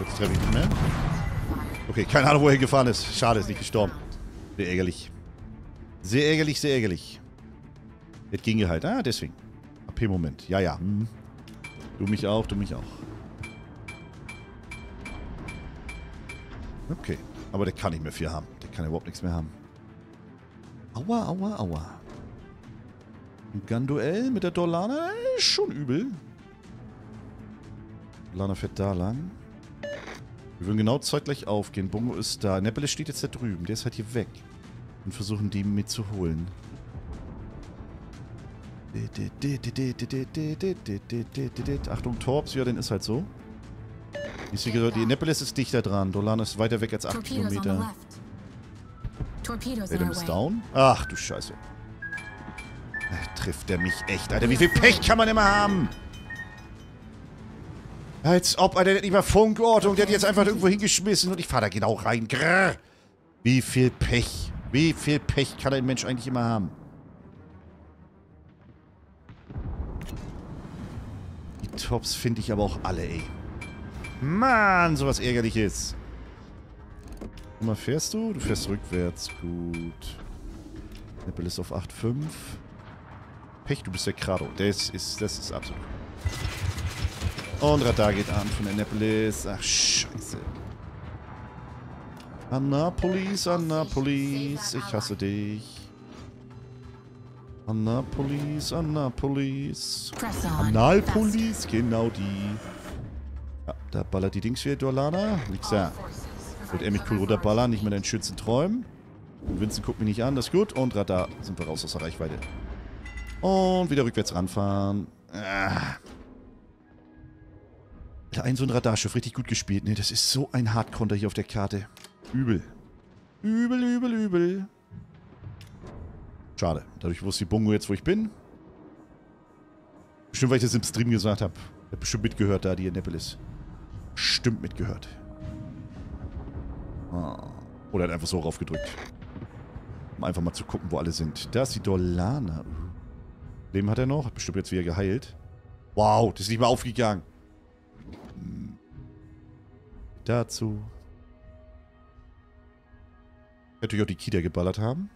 Jetzt treffe ich nicht mehr. Okay, keine Ahnung, wo er gefahren ist. Schade, ist nicht gestorben. Sehr ärgerlich. Sehr ärgerlich, sehr ärgerlich. Jetzt ging er halt. Ah, deswegen. A P-Moment. Ja, ja. Hm. Du mich auch, du mich auch. Okay. Aber der kann nicht mehr viel haben. Der kann überhaupt nichts mehr haben. Aua, aua, aua. Ein Gun-Duell mit der Dolana ist schon übel. Dolana fährt da lang. Wir würden genau zeitgleich aufgehen. Bungo ist da. Napoli steht jetzt da drüben. Der ist halt hier weg. Und versuchen, die mitzuholen. Achtung, Torps. Ja, dann ist halt so. Die Naples ist dichter dran. Dolana ist weiter weg als acht Kilometer. Adam ist down. Ach, du Scheiße. Ach, trifft der mich echt, Alter. Wie viel Pech kann man immer haben? Als ob, Alter, der hat nicht mal Funkordnung. Der hat jetzt einfach irgendwo hingeschmissen und ich fahre da genau rein. Grrr. Wie viel Pech. Wie viel Pech kann ein Mensch eigentlich immer haben? Die Tops finde ich aber auch alle, ey. Mann, sowas Ärgerliches. Wo mal fährst du? Du fährst rückwärts. Gut. Nippel ist auf acht Komma fünf. Pech, du bist der Krado. Das ist, das ist absolut. Und Radar geht an von Annapolis. Ach, scheiße. Annapolis, Annapolis, ich hasse dich. Annapolis, Annapolis. Annapolis, genau die. Ja, da ballert die Dings wieder, Dolana. Nix da. Wird er mich cool runterballern, nicht mit den Schützen träumen. Vincent guckt mich nicht an, das ist gut. Und Radar, sind wir raus aus der Reichweite. Und wieder rückwärts ranfahren. Ah. Ein so ein Radarschiff, richtig gut gespielt. Ne, das ist so ein Hardcounter hier auf der Karte. Übel. Übel, übel, übel. Schade. Dadurch wusste die Bungo jetzt, wo ich bin. Bestimmt, weil ich das im Stream gesagt habe. Ich habe bestimmt mitgehört, da die Annapolis. Stimmt mitgehört. Ah. Oder hat einfach so raufgedrückt. Um einfach mal zu gucken, wo alle sind. Da ist die Dolana. Leben hat er noch. Hat bestimmt jetzt wieder geheilt. Wow, das ist nicht mal aufgegangen. Dazu. Natürlich auch die Kita geballert haben.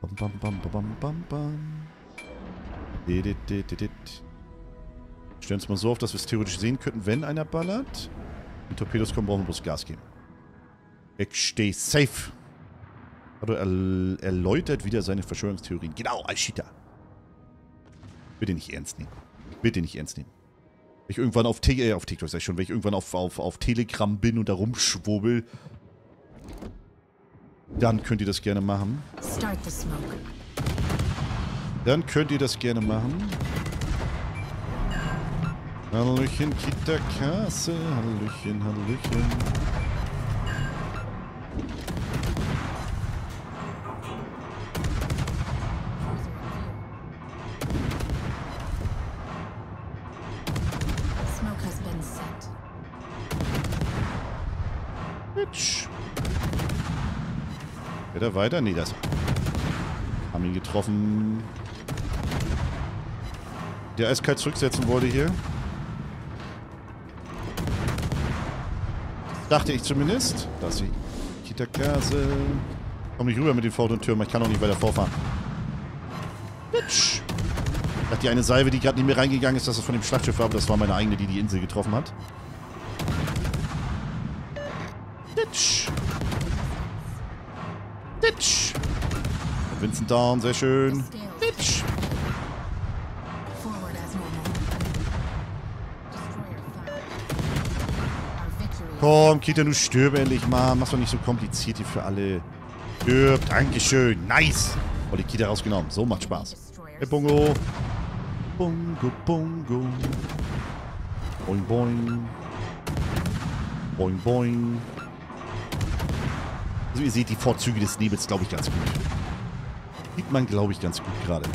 Bam, bam, bam, bam, bam, bam. Stellen uns mal so auf, dass wir es theoretisch sehen könnten, wenn einer ballert. Wenn Torpedos kommen, brauchen wir bloß Gas geben. Ich stehe safe. Also er erläutert wieder seine Verschwörungstheorien. Genau, Ashita. Bitte nicht ernst nehmen. Bitte nicht ernst nehmen. Wenn ich irgendwann auf, T äh, auf TikTok, sag ich schon, wenn ich irgendwann auf, auf, auf Telegram bin und da rumschwurbel, dann könnt ihr das gerne machen. Start the smoke. Dann könnt ihr das gerne machen. Hallöchen, Kitakase. Hallöchen, hallöchen. Geht er weiter? Nee, das haben ihn getroffen. Der eiskalt zurücksetzen wollte hier. Dachte ich zumindest. Das hier. Kitakase. Komm nicht rüber mit den vorderen Türmen. Ich kann auch nicht weiter vorfahren. Bitch. Ich dachte, die eine Salve, die gerade nicht mehr reingegangen ist, dass das von dem Schlachtschiff war. Aber das war meine eigene, die die Insel getroffen hat. Bitch. Bitch. Vincent down. Sehr schön. Bitch. Komm, Kita, du stirb endlich mal. Mach's doch nicht so kompliziert hier für alle. Stirb. Dankeschön. Nice. Oh, die Kita rausgenommen. So macht Spaß. Hey, Bungo. Bungo, Bungo. Boing, boing. Boing, boing. Also ihr seht die Vorzüge des Nebels, glaube ich, ganz gut. Sieht man, glaube ich, ganz gut gerade.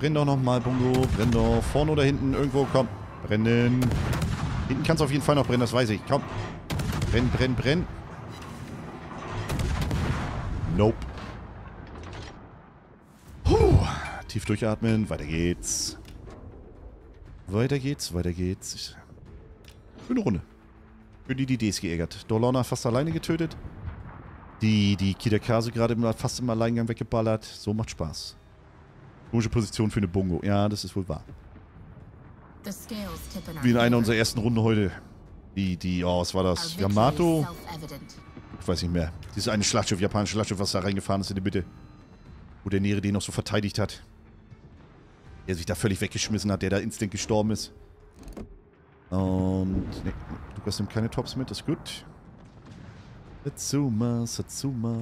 Brenn doch nochmal, Bungo. Brenn doch. Vorne oder hinten? Irgendwo. Komm. Brennen. Hinten kann es auf jeden Fall noch brennen, das weiß ich. Komm. Brenn, brenn, brenn. Nope. Puh. Tief durchatmen. Weiter geht's. Weiter geht's, weiter geht's. Schöne Runde. Für die, die D S geärgert. Dolana fast alleine getötet. Die, die Kitakase gerade fast im Alleingang weggeballert. So macht Spaß. Komische Position für eine Bungo. Ja, das ist wohl wahr. Wie in einer unserer ersten Runden heute. Die, die, oh, was war das? Yamato? Ich weiß nicht mehr. Dieses eine Schlachtschiff, japanische Schlachtschiff, was da reingefahren ist in die Mitte. Wo der Nere den noch so verteidigt hat. Der sich da völlig weggeschmissen hat, der da instant gestorben ist. Und, ne, Lukas nimmt keine Tops mit, ist gut. Satsuma, Satsuma.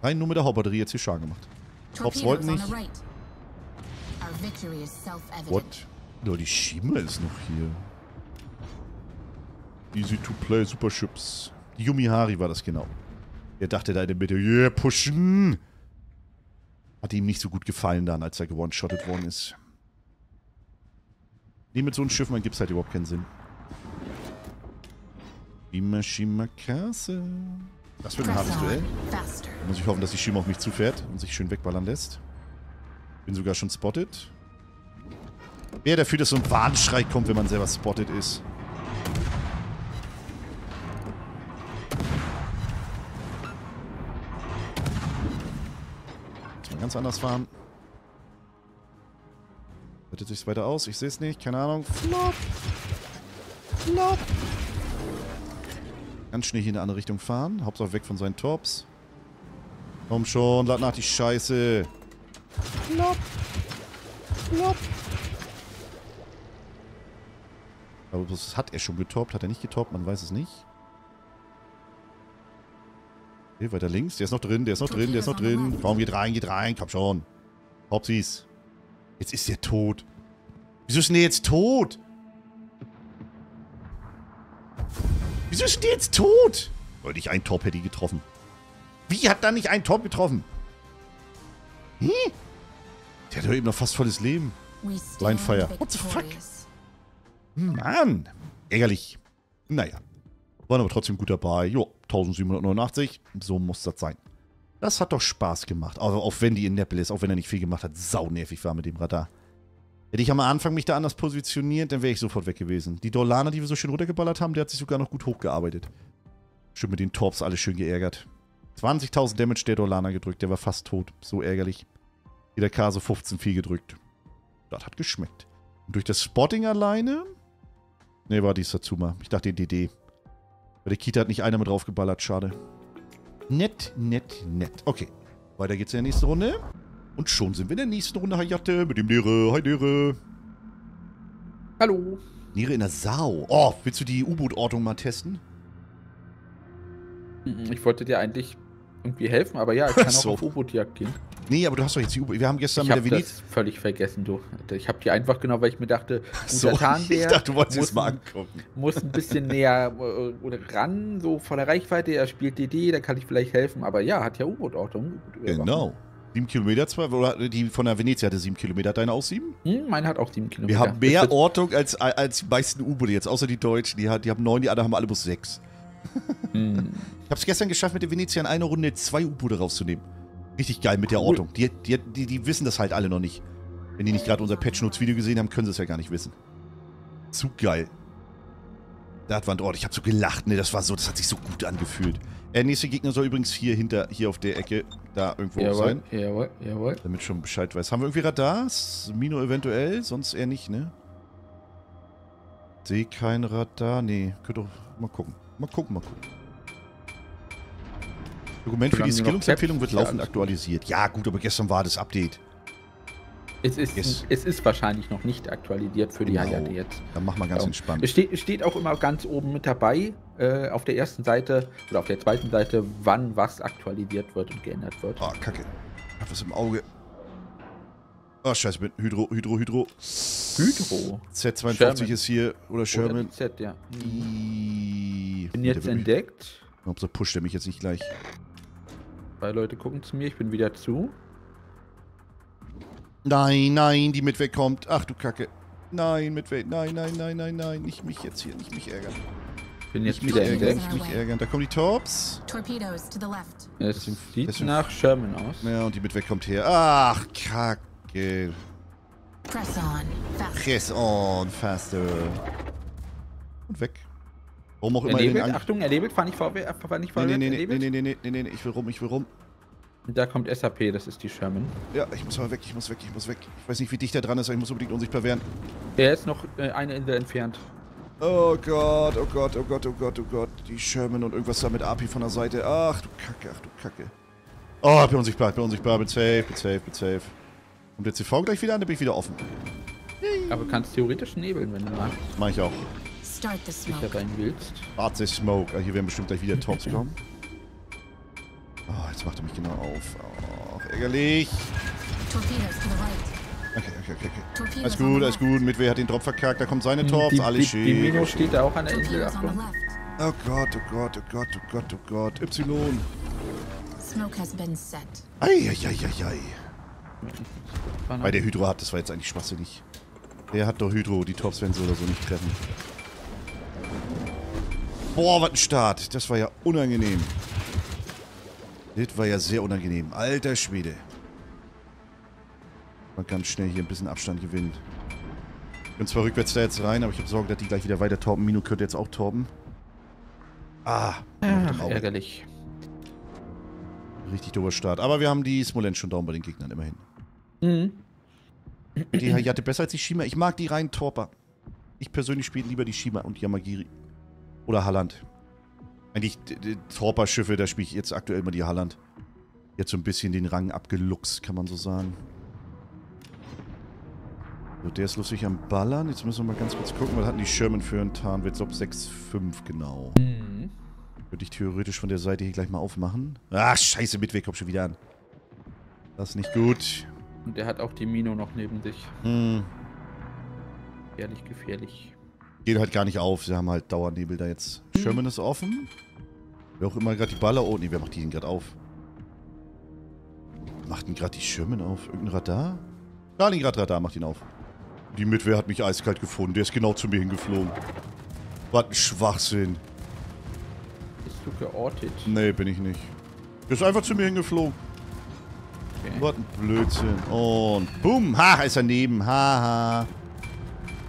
Rein nur mit der Hauptbatterie jetzt hier Schaden gemacht. Tops wollten nicht. What? Oh, die Shima ist noch hier. Easy to play, super Chips. Die Yumihari war das genau. Er dachte da in der Mitte, yeah, pushen! Hat ihm nicht so gut gefallen dann, als er gewone-shottet worden ist. Nee, mit so einem Schiff, man gibt's halt überhaupt keinen Sinn. Shima, Shimakaze. Das wird ein hartes Duell. Da muss ich hoffen, dass die Shima auf mich zufährt und sich schön wegballern lässt. Bin sogar schon spotted. Wer dafür, dass so ein Warnschrei kommt, wenn man selber spotted ist. Muss man ganz anders fahren. Hört sich's weiter aus? Ich sehe es nicht. Keine Ahnung. Flop. Flop. Ganz schnell hier in eine andere Richtung fahren. Hauptsache weg von seinen Tops. Komm schon, lad nach die Scheiße. Flop. Flop. Aber das hat er schon getoppt, hat er nicht getoppt, man weiß es nicht. Okay, weiter links. Der ist noch drin, der ist noch drin, der ist noch drin. Komm, geht rein, geht rein, komm schon. Hopsies. Jetzt ist der tot. Wieso ist denn der jetzt tot? Wieso ist der jetzt tot? Wollte ich einen Top hätte ich getroffen. Wie hat da nicht ein Top getroffen? Hm? Der hat doch eben noch fast volles Leben. Blindfire. What the fuck? Mann, ärgerlich. Naja, waren aber trotzdem gut dabei. Jo, siebzehnhundertneunundachtzig, so muss das sein. Das hat doch Spaß gemacht, auch, auch wenn die in Naples, auch wenn er nicht viel gemacht hat, saunervig war mit dem Radar. Hätte ich am Anfang mich da anders positioniert, dann wäre ich sofort weg gewesen. Die Dolana, die wir so schön runtergeballert haben, der hat sich sogar noch gut hochgearbeitet. Schön mit den Torps, alles schön geärgert. zwanzigtausend Damage der Dolana gedrückt, der war fast tot, so ärgerlich. Jeder K so fünfzehn vier gedrückt. Das hat geschmeckt. Und durch das Spotting alleine? Ne, war dies Satsuma. Ich dachte, die D D. Bei der Kita hat nicht einer mit draufgeballert. Schade. Nett, nett, nett. Okay. Weiter geht's in der nächsten Runde. Und schon sind wir in der nächsten Runde, Hayate, mit dem Lehre. Hi, Lehre. Hallo. Niere in der Sau. Oh, willst du die U-Boot-Ortung mal testen? Ich wollte dir eigentlich irgendwie helfen, aber ja, ich kann so. Auch auf U-Boot-Jagd gehen. Nee, aber du hast doch jetzt die U-Boot. Wir haben gestern ich mit hab der Venezia. Ich hab das völlig vergessen, du. Ich hab die einfach genommen, weil ich mir dachte, so, Tarnbär, ich dachte, du wolltest muss, es mal angucken. Muss ein bisschen näher äh, ran, so von der Reichweite. Er spielt D D, da kann ich vielleicht helfen, aber ja, hat ja U-Boot-Ortung. Genau. sieben Kilometer zwar, oder die von der Venezia hatte sieben Kilometer, hat deine auch sieben? Hm, meine hat auch sieben Kilometer. Wir haben mehr Ortung als, als die meisten U-Boote jetzt, außer die Deutschen, die, die haben neun, die anderen haben alle bloß sechs. Hm. Ich hab's gestern geschafft, mit der Venezia in einer Runde zwei U-Boote rauszunehmen. Richtig geil mit cool. der Ortung. Die, die, die, die wissen das halt alle noch nicht. Wenn die nicht gerade unser Patch-Notes-Video gesehen haben, können sie es ja gar nicht wissen. Zu geil. Das war ein Ort. Ich hab so gelacht, ne, das war so, das hat sich so gut angefühlt. Der nächste Gegner soll übrigens hier hinter, hier auf der Ecke, da irgendwo jawohl, sein. Jawohl, jawohl. Damit schon Bescheid weiß. Haben wir irgendwie Radars? Mino eventuell, sonst eher nicht, ne? Sehe kein Radar, nee. Könnt doch mal gucken. Mal gucken, mal gucken. Dokument für die Skillungsempfehlung wird laufend aktualisiert. Ja, gut, aber gestern war das Update. Es ist, yes. es ist wahrscheinlich noch nicht aktualisiert für die Hayate jetzt. Dann machen wir ganz so. entspannt. Es steht, steht auch immer ganz oben mit dabei, äh, auf der ersten Seite oder auf der zweiten Seite, wann was aktualisiert wird und geändert wird. Ah, oh, kacke. Ich hab was im Auge. Ah, oh, scheiße. Hydro, Hydro, Hydro. Hydro? Z zweiundfünfzig Sherman. Ist hier. Oder Sherman. Oder Z, ja. I bin jetzt entdeckt. Hauptsache pusht er mich jetzt nicht gleich. Zwei Leute gucken zu mir. Ich bin wieder zu. Nein, nein, die Midway kommt. Ach du Kacke. Nein, Midway. Nein, nein, nein, nein, nein. Nicht mich jetzt hier. Nicht mich ärgern. Ich bin jetzt wieder ärgern. Nicht mich ärgern. Da kommen die Torps. Torpedos to the left. Es deswegen, sieht deswegen nach Sherman aus. Ja, und die Midway kommt her. Ach, Kacke. Press on. Fast. Press on. Faster. Und weg. Warum auch immer in den Angriff. Achtung, erlebt. Fand ich vorwärts. Nee, nee, nee, nee, nee, nee, nee, nee, nee, nee. Ich will rum, ich will rum. Da kommt S A P, das ist die Sherman. Ja, ich muss mal weg, ich muss weg, ich muss weg. Ich weiß nicht, wie dicht der dran ist, aber ich muss unbedingt unsichtbar werden. Er ist noch eine Insel entfernt. Oh Gott, oh Gott, oh Gott, oh Gott, oh Gott. Die Sherman und irgendwas da mit A P I von der Seite. Ach du Kacke, ach du Kacke. Oh, ich bin unsichtbar, ich bin unsichtbar, bin safe, bin safe, bin safe. Kommt der C V gleich wieder an, dann bin ich wieder offen. Aber du kannst theoretisch nebeln, wenn du magst. Mach ich auch. Start the smoke. Wenn du rein willst. Start the smoke. Hier werden bestimmt gleich wieder Tops kommen. Oh, jetzt macht er mich genau auf. Oh, ärgerlich. Okay, okay, okay, okay. Alles gut, alles gut. Midway hat den Drop verkackt, da kommt seine Torps, alles schön. Die Mino steht da auch an der Insel, Achtung. Oh Gott, oh Gott, oh Gott, oh Gott, oh Gott. Y. Eieieiei. Bei der Hydro hat, das war jetzt eigentlich schwachsinnig. Der hat doch Hydro, die Torps werden so oder so nicht treffen. Boah, was ein Start. Das war ja unangenehm. Das war ja sehr unangenehm. Alter Schwede. Man kann schnell hier ein bisschen Abstand gewinnen. Ich bin zwar rückwärts da jetzt rein, aber ich habe Sorge, dass die gleich wieder weiter torpen. Mino könnte jetzt auch torpen. Ah. Ach, ärgerlich. Richtig dober Start. Aber wir haben die Smolensk schon down bei den Gegnern, immerhin. Mhm. Die Hayate besser als die Shima. Ich mag die reinen Torper. Ich persönlich spiele lieber die Shima und Yamagiri. Oder Haaland. Eigentlich Torpa-Schiffe, da spiele ich jetzt aktuell mal die Haaland. Jetzt so ein bisschen den Rang abgeluchst, kann man so sagen. So, der ist lustig am Ballern. Jetzt müssen wir mal ganz kurz gucken, was hatten die Sherman für einen Tarnwert? Ich glaube sechs Komma fünf, genau. Mhm. Würde ich theoretisch von der Seite hier gleich mal aufmachen. Ach, scheiße, Midway kommt schon wieder an. Das ist nicht gut. Und der hat auch die Mino noch neben sich. Hm. Gefährlich, gefährlich. Geht halt gar nicht auf, sie haben halt Dauernebel da jetzt. Mhm. Sherman ist offen. Wer auch immer gerade die Baller... Oh, nee, wer macht die denn gerade auf? Macht denn gerade die Sherman auf? Irgendein Radar? Stalingrad-Radar macht ihn auf. Die Midway hat mich eiskalt gefunden. Der ist genau zu mir hingeflogen. Was ein Schwachsinn. Bist du geortet? Nee, bin ich nicht. Der ist einfach zu mir hingeflogen. Okay. Was ein Blödsinn. Und boom. Ha, ist daneben. Haha.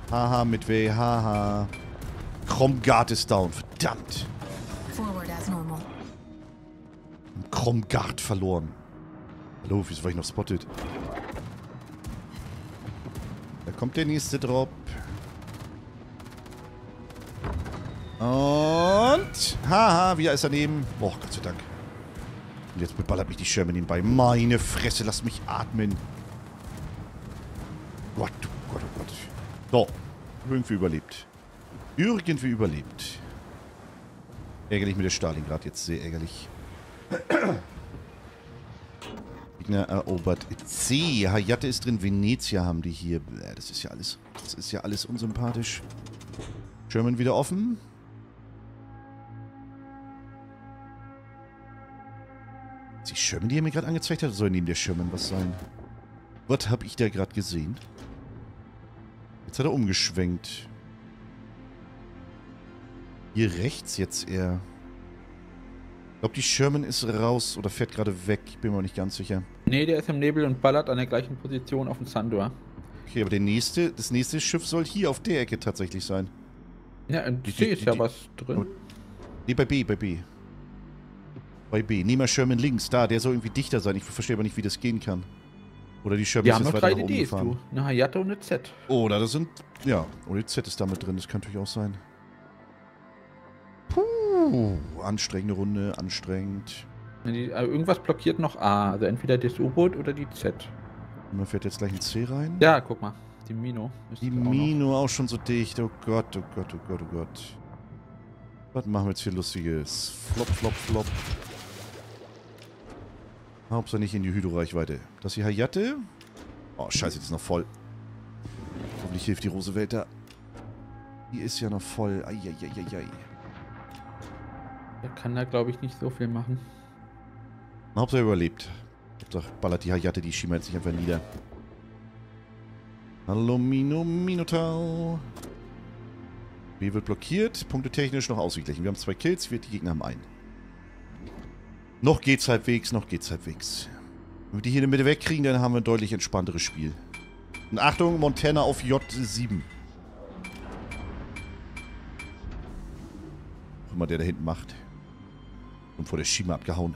Haha, ha, Midway. Haha. Kromgard ist down. Verdammt. Kromgard verloren. Hallo, wieso war ich noch spotted? Da kommt der nächste Drop. Und... Haha, wieder ist daneben. Boah, Gott sei Dank. Und jetzt beballert mich die Sherman nebenbei. Meine Fresse, lass mich atmen. Gott, oh Gott, oh Gott. So. Irgendwie überlebt. Irgendwie überlebt. Ärgerlich mit der Stalingrad jetzt. Sehr ärgerlich. Gegner erobert C. Hayate ist drin. Venezia haben die hier. Das ist ja alles. Das ist ja alles unsympathisch. Sherman wieder offen. Die Sherman, die er mir gerade angezeigt hat, soll neben der Sherman was sein. Was habe ich da gerade gesehen? Jetzt hat er umgeschwenkt. Hier rechts jetzt eher. Ich glaube, die Sherman ist raus oder fährt gerade weg. Ich bin mir nicht ganz sicher. Nee, der ist im Nebel und ballert an der gleichen Position auf den Sandor. Okay, aber der nächste, das nächste Schiff soll hier auf der Ecke tatsächlich sein. Ja, in C ist ja was drin. Nee, bei B, bei B. Bei B. Nehmen wir Sherman links. Da, der soll irgendwie dichter sein. Ich verstehe aber nicht, wie das gehen kann. Oder die Sherman ist jetzt weiter nach oben gefahren. Eine Hayate und eine Z. Oder das sind... Ja, und die Z ist damit drin. Das kann natürlich auch sein. Puh, anstrengende Runde. Anstrengend. Die, also irgendwas blockiert noch A. Also entweder das U-Boot oder die Z. Und man fährt jetzt gleich ein C rein. Ja, guck mal. Die Mino. Die Mino auch, auch schon so dicht. Oh Gott, oh Gott, oh Gott, oh Gott. Was machen wir jetzt hier Lustiges? Flop, flop, flop. Hauptsache nicht in die Hydro-Reichweite. Das hier Hayate. Oh, scheiße, die ist noch voll. Hoffentlich hilft die Rose Welt da. Die ist ja noch voll. Eieieiei. Der kann da, glaube ich, nicht so viel machen. Hauptsache überlebt. Hauptsache ballert die Hayate, die Shima jetzt nicht einfach nieder. Hallo Mino, Minotaur. B wird blockiert, punktetechnisch noch ausgeglichen. Wir haben zwei Kills, wir die Gegner haben einen. Noch geht's halbwegs, noch geht's halbwegs. Wenn wir die hier in der Mitte wegkriegen, dann haben wir ein deutlich entspannteres Spiel. Und Achtung, Montana auf J sieben. Was immer der da hinten macht. Und vor der Shima abgehauen.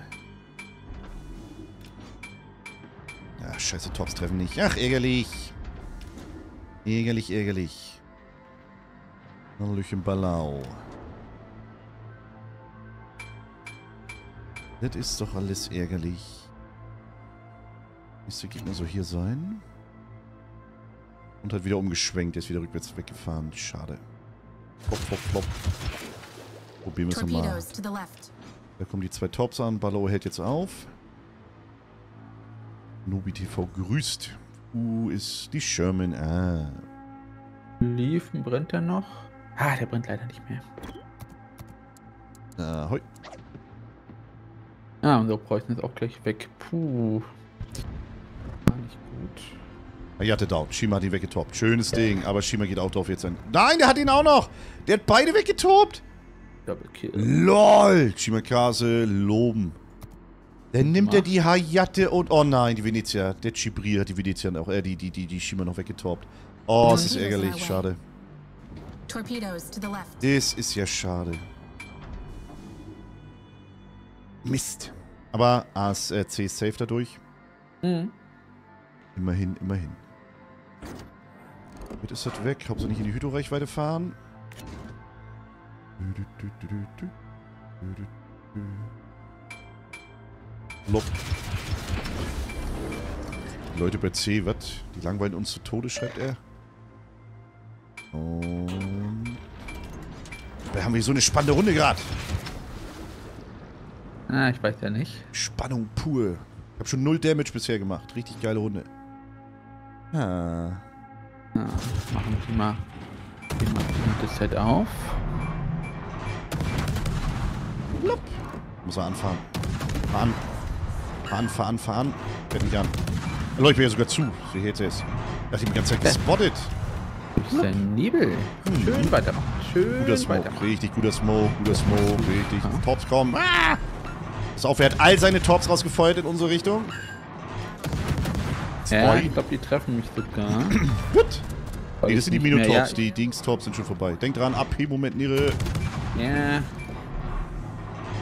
Ja, scheiße, Tops treffen nicht. Ach, ärgerlich. Ärgerlich, ärgerlich. Hallöchen Ballau. Das ist doch alles ärgerlich. Nächster Gegner soll hier sein. Und hat wieder umgeschwenkt. Der ist wieder rückwärts weggefahren. Schade. Plop, plop, plop. Probieren wir es nochmal. Da kommen die zwei Tops an. Ballau hält jetzt auf. Nobi T V grüßt. Uh, ist die Sherman. Ah. Liefen brennt er noch. Ah, der brennt leider nicht mehr. Ahoi. Ah, und so bräuchten jetzt auch gleich weg. Puh. War nicht gut. Hayate down. Shima hat ihn weggetoppt. Schönes Ding. Aber Shima geht auch drauf jetzt ein. Nein, der hat ihn auch noch. Der hat beide weggetoppt. Double Kill. LOL. Shimakaze loben. Dann nimmt er die Hayate und... Oh nein, die Venezia. Der Chibri hat die Venezia auch... Äh, die, die, die, die Shima noch weggetoppt. Oh, es ist ärgerlich. Schade. Das ist ja schade. Mist. Aber A S C ist safe dadurch. Mhm. Immerhin, immerhin. Jetzt ist das weg. Hauptsache nicht in die Hydro-Reichweite fahren. Lob. Leute bei C, was? Die langweilen uns zu Tode, schreibt er. Und... Da haben wir so eine spannende Runde gerade. Ah, ich weiß ja nicht. Spannung pur. Ich habe schon null Damage bisher gemacht. Richtig geile Runde. Ah. Ah, machen wir mal das Set auf. Blop. Muss er anfahren. Fahren. Fahren, fahren, fahren. Fährt mich an. Leuchtet mir ja sogar zu. So hier jetzt ist. Da hat ihn die ganze Zeit gespottet. Das ist ein Nebel. Schön hm. weitermachen. Schön guter Smoke. Weitermachen. Richtig guter Smoke. Guter Smoke. Richtig. Ah. Tops kommen. Ah! Pass auf, er hat all seine Tops rausgefeuert in unsere Richtung. Ja, ich glaube, die treffen mich sogar. Gut. Nee, das sind die Minotops. Ja. Die Dings-Tops sind schon vorbei. Denk dran, A P-Moment, Niere. Ja.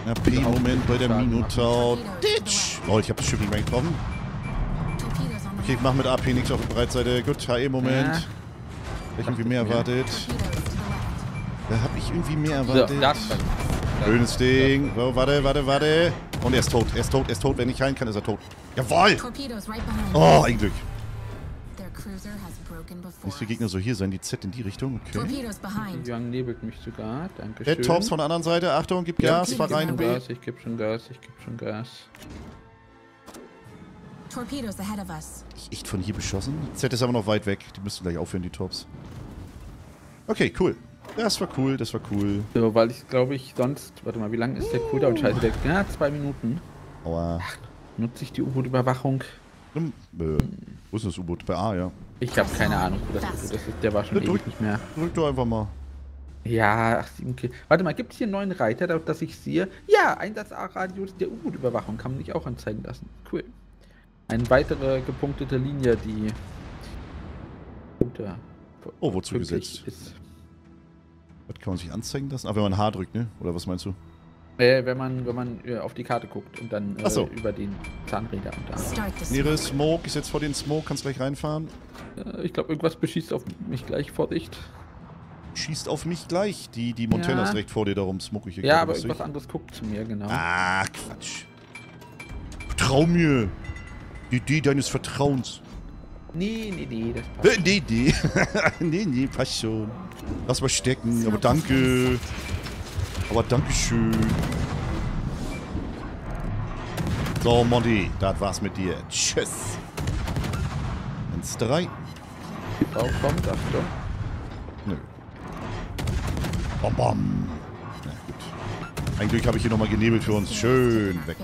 A P-Moment bei der Minotaur. Ditch. Lol, ich habe das Schiff nicht mehr getroffen. Okay, ich mach mit A P nichts auf der Breitseite. Gut, H E-Moment. Ja. Ich irgendwie mehr erwartet. Da habe ich irgendwie mehr erwartet. So, das, das, das, schönes Ding. So, warte, warte, warte. Und er ist tot, er ist tot, er ist tot. Wenn ich rein kann, ist er tot. Jawohl! Oh, ein Glück. Müsste der Gegner so hier sein, die Z in die Richtung. Okay. Young nebelt mich sogar. Dankeschön. Red Tops von der anderen Seite. Achtung, gib Gas, fahr rein. Gas, ich gebe schon Gas, ich gebe schon Gas. Torpedos ahead of us. Echt von hier beschossen? Z ist aber noch weit weg. Die müssten gleich aufhören, die Tops. Okay, cool. Das war cool, das war cool. So, weil ich glaube ich sonst. Warte mal, wie lang ist der Cooldown? Scheiße, der. Ja, zwei Minuten. Aua. Ach, nutze ich die U-Boot-Überwachung? Hm, äh, wo ist das U-Boot? Bei A, ja. Ich habe keine Ahnung, wo das U-Boot ist. Der war schon ewig nicht mehr. Drück doch einfach mal. Ja, ach, okay. Warte mal, gibt es hier einen neuen Reiter, dass ich sehe? Ja, Einsatz A-Radius der U-Boot-Überwachung kann man sich auch anzeigen lassen. Cool. Eine weitere gepunktete Linie, die unter oh, wozu gesetzt? Ist. Was kann man sich anzeigen lassen? Ah, wenn man H drückt, ne? Oder was meinst du? Äh, wenn man, wenn man äh, auf die Karte guckt und dann äh, so. über den Zahnräder unter. Nähere Smoke, ich setze vor den Smoke, kannst gleich reinfahren. Äh, ich glaube, irgendwas beschießt auf mich gleich, Vorsicht. Schießt auf mich gleich, die, die Montana ist ja. Direkt vor dir, darum smoke ich hier. Ja, aber irgendwas ich. anderes guckt zu mir, genau. Ah, Quatsch. Trau mir. Die Idee deines Vertrauens. Nee, nee, nee, das passt. Nee, nee. nee, nee, passt schon. Lass mal stecken, aber danke. Aber dankeschön. So, Monty, das war's mit dir. Tschüss. Ins drei. Oh, kommt, Achtung. Nö. Bam, bam. Na gut. Ein Glück habe ich hier nochmal genebelt für uns. Schön weg.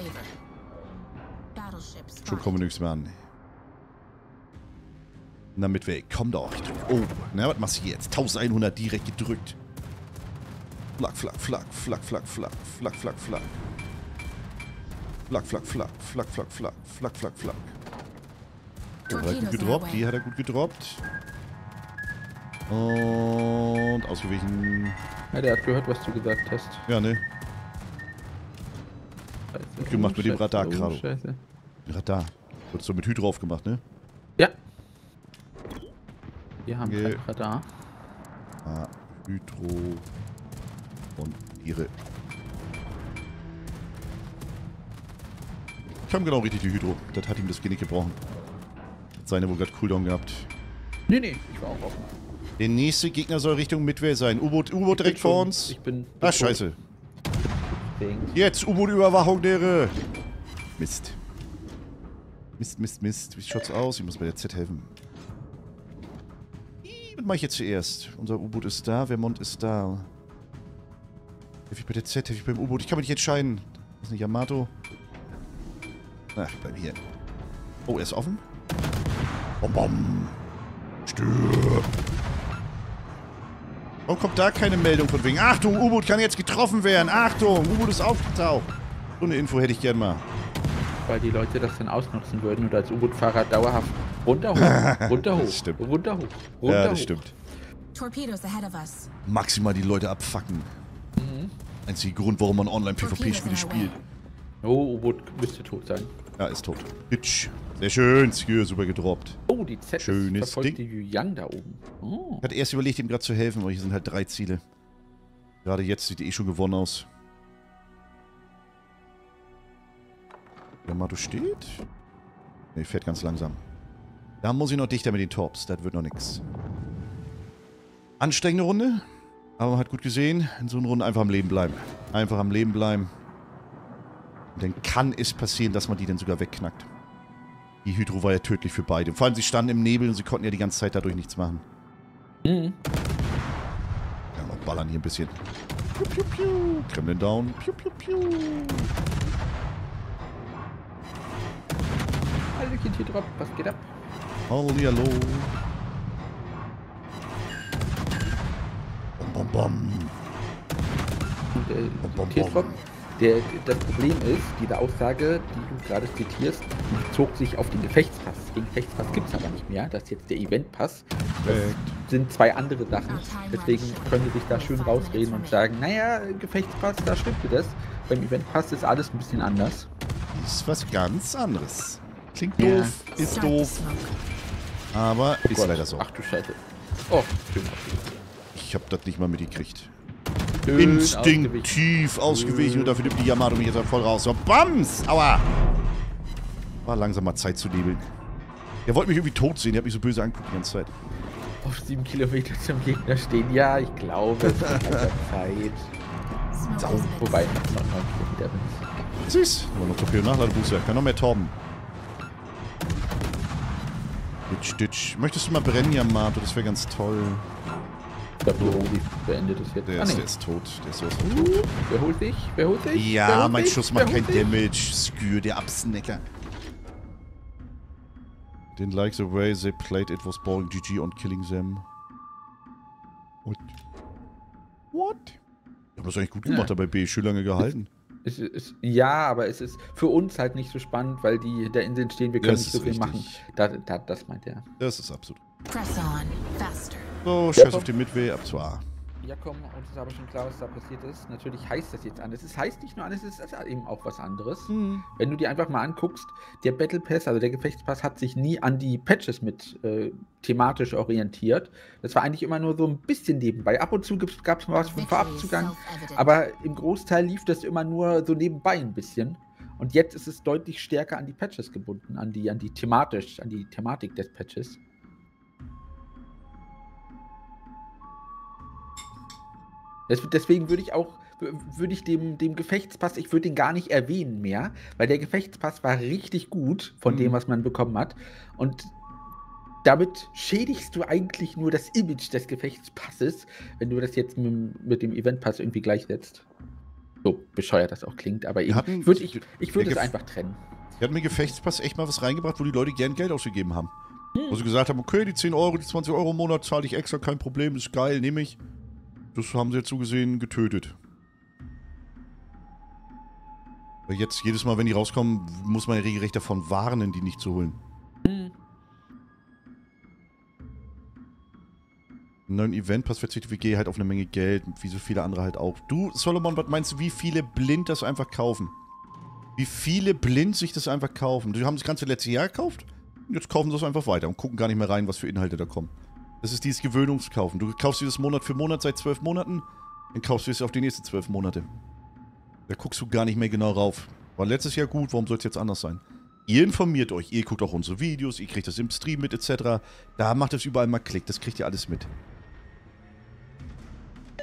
Schon kommen wir nichts mehr an. Na, Midway, komm doch. Oh, na, was machst du jetzt? elfhundert direkt gedrückt. Flak, flak, flak, flak, flak, flak, flak, flak, flak. Flak, flak, flak, flak, flak, flak, flak, flak, flak. Die hat er gut gedroppt, die hat er gut gedroppt. Und ausgewichen. Ja, der hat gehört, was du gesagt hast. Ja, ne. Gut gemacht mit dem Radar, Krado. Radar. Wurdest du mit Hü drauf gemacht, ne? Ja. Wir haben okay. Radar. Ah, Hydro und ihre. Ich habe genau richtig die Hydro. Das hat ihm das Genick gebrochen. Hat seine wohl gerade Cooldown gehabt. Nee, nee, ich war auch offen. Der nächste Gegner soll Richtung Midway sein. U-Boot, U-Boot direkt vor uns. Ich bin. Ah, scheiße. Jetzt U-Boot-Überwachung, dere. Mist. Mist, Mist, Mist. Wie schaut's aus? Ich muss bei der Z helfen. Was mache ich jetzt zuerst? Unser U-Boot ist da, Vermont ist da. Helfe ich bei der Z, helfe ich beim U-Boot? Ich kann mich nicht entscheiden. Das ist eine Yamato. Ach, ich bleib hier. Oh, er ist offen. Bom, bom. Stirb. Warum kommt da keine Meldung von wegen? Achtung, U-Boot kann jetzt getroffen werden. Achtung, U-Boot ist aufgetaucht. So eine Info hätte ich gern mal. Weil die Leute das dann ausnutzen würden und als U-Boot-Fahrer dauerhaft runter hoch, runter hoch, stimmt. runter hoch, runter ja, das hoch. Stimmt. Torpedos ahead of us. Maximal die Leute abfacken. Mhm. Einziger Grund, warum man Online-PvP-Spiele spielt. Oh, U-Boot müsste tot sein. Ja, ist tot. Bitch. Sehr schön, Skür, super gedroppt. Oh, die Z Schönes verfolgt Ding. Die Yang da oben. Oh. Ich hatte erst überlegt, ihm gerade zu helfen, aber hier sind halt drei Ziele. Gerade jetzt sieht eh schon gewonnen aus. Yamato steht? Ne, fährt ganz langsam. Da muss ich noch dichter mit den Torps. Das wird noch nichts. Anstrengende Runde. Aber man hat gut gesehen. In so einer Runde einfach am Leben bleiben. Einfach am Leben bleiben. Und dann kann es passieren, dass man die dann sogar wegknackt. Die Hydro war ja tödlich für beide. Vor allem, sie standen im Nebel und sie konnten ja die ganze Zeit dadurch nichts machen. Mhm. Ja, noch ballern hier ein bisschen. Piu, piu, piu. Kremlin down. Piu, piu, piu. Kind hier drauf, was geht ab? Halli, hallo. Bom, bom, bom. Der, bom, bom, Tetrop, der, das Problem ist, diese Aussage, die du gerade zitierst, bezog sich auf den Gefechtspass. Den Gefechtspass gibt es aber nicht mehr. Das ist jetzt der Eventpass. Das sind zwei andere Sachen. Deswegen können sie sich da schön rausreden und sagen, naja, Gefechtspass, da stimmt das. Beim Eventpass ist alles ein bisschen anders. Ist was ganz anderes. Klingt doof, ja. Ist doof, aber oh ist Gott. Leider so. Ach du Scheiße. Oh, stimmt. Ich hab das nicht mal mitgekriegt. Schön instinktiv ausgewichen, ausgewichen und dafür nimmt die Yamato mich jetzt voll raus. So, bams! Aua! War langsam mal Zeit zu nebeln. Der wollte mich irgendwie tot sehen, der hat mich so böse angeguckt die ganze Zeit. Auf sieben Kilometer zum Gegner stehen. Ja, ich glaube, es ist langsam Zeit. Sau, wobei, nochmal wieder bin. Süß! Nur noch so viel Nachladebuße. Kann noch mehr Torben. Ditch, ditch. Möchtest du mal brennen, Yamato? Das wäre ganz toll. Ich glaube, der Rudi beendet es jetzt. Der, ah, ist, nee. der ist tot. Der ist sowas von tot. Wer holt dich? Wer holt dich? Ja, holt mein dich? Schuss macht kein dich? Damage. Skür, der Absnecker. Didn't like the way they played it, was boring. G G on killing them. What? What? Ich hab das eigentlich gut gemacht, ja. Dabei B. Schön lange gehalten. Es ist, es ist, ja, aber es ist für uns halt nicht so spannend, weil die da Inseln stehen, wir können das nicht so viel richtig. machen. Da, da, das meint er. Das ist absolut. Press on, faster. So, scheiß auf die Midway, ab zu A. Ja komm, uns ist aber schon klar, was da passiert ist. Natürlich heißt das jetzt anders. Es heißt nicht nur anders, es ist eben auch was anderes. Mhm. Wenn du dir einfach mal anguckst, der Battle Pass, also der Gefechtspass, hat sich nie an die Patches mit äh, thematisch orientiert. Das war eigentlich immer nur so ein bisschen nebenbei. Ab und zu gab es mal was vom Farbzugang, aber im Großteil lief das immer nur so nebenbei ein bisschen. Und jetzt ist es deutlich stärker an die Patches gebunden, an die, an die thematisch, an die Thematik des Patches. Deswegen würde ich auch, würde ich dem, dem Gefechtspass, ich würde den gar nicht erwähnen mehr, weil der Gefechtspass war richtig gut von mhm. dem, was man bekommen hat. Und damit schädigst du eigentlich nur das Image des Gefechtspasses, wenn du das jetzt mit, mit dem Eventpass irgendwie gleichsetzt. So bescheuert das auch klingt, aber eben hatten, würd ich, ich würde es einfach trennen. Wir hatten mit dem Gefechtspass echt mal was reingebracht, wo die Leute gern Geld ausgegeben haben. Mhm. Wo sie gesagt haben, okay, die zehn Euro, die zwanzig Euro im Monat zahle ich extra, kein Problem, ist geil, nehme ich. Das haben sie jetzt so gesehen getötet. Weil jetzt jedes Mal, wenn die rauskommen, muss man ja regelrecht davon warnen, die nicht zu holen. Mhm. Neuen Eventpass verzichtet W G halt auf eine Menge Geld, wie so viele andere halt auch. Du, Solomon, was meinst du, wie viele blind das einfach kaufen? Wie viele blind sich das einfach kaufen? Die haben das ganze letzte Jahr gekauft und jetzt kaufen sie es einfach weiter und gucken gar nicht mehr rein, was für Inhalte da kommen. Das ist dieses Gewöhnungskaufen. Du kaufst dieses Monat für Monat seit zwölf Monaten, dann kaufst du es auf die nächsten zwölf Monate. Da guckst du gar nicht mehr genau rauf. War letztes Jahr gut, warum soll es jetzt anders sein? Ihr informiert euch, ihr guckt auch unsere Videos, ihr kriegt das im Stream mit, et cetera. Da macht es überall mal Klick, das kriegt ihr alles mit.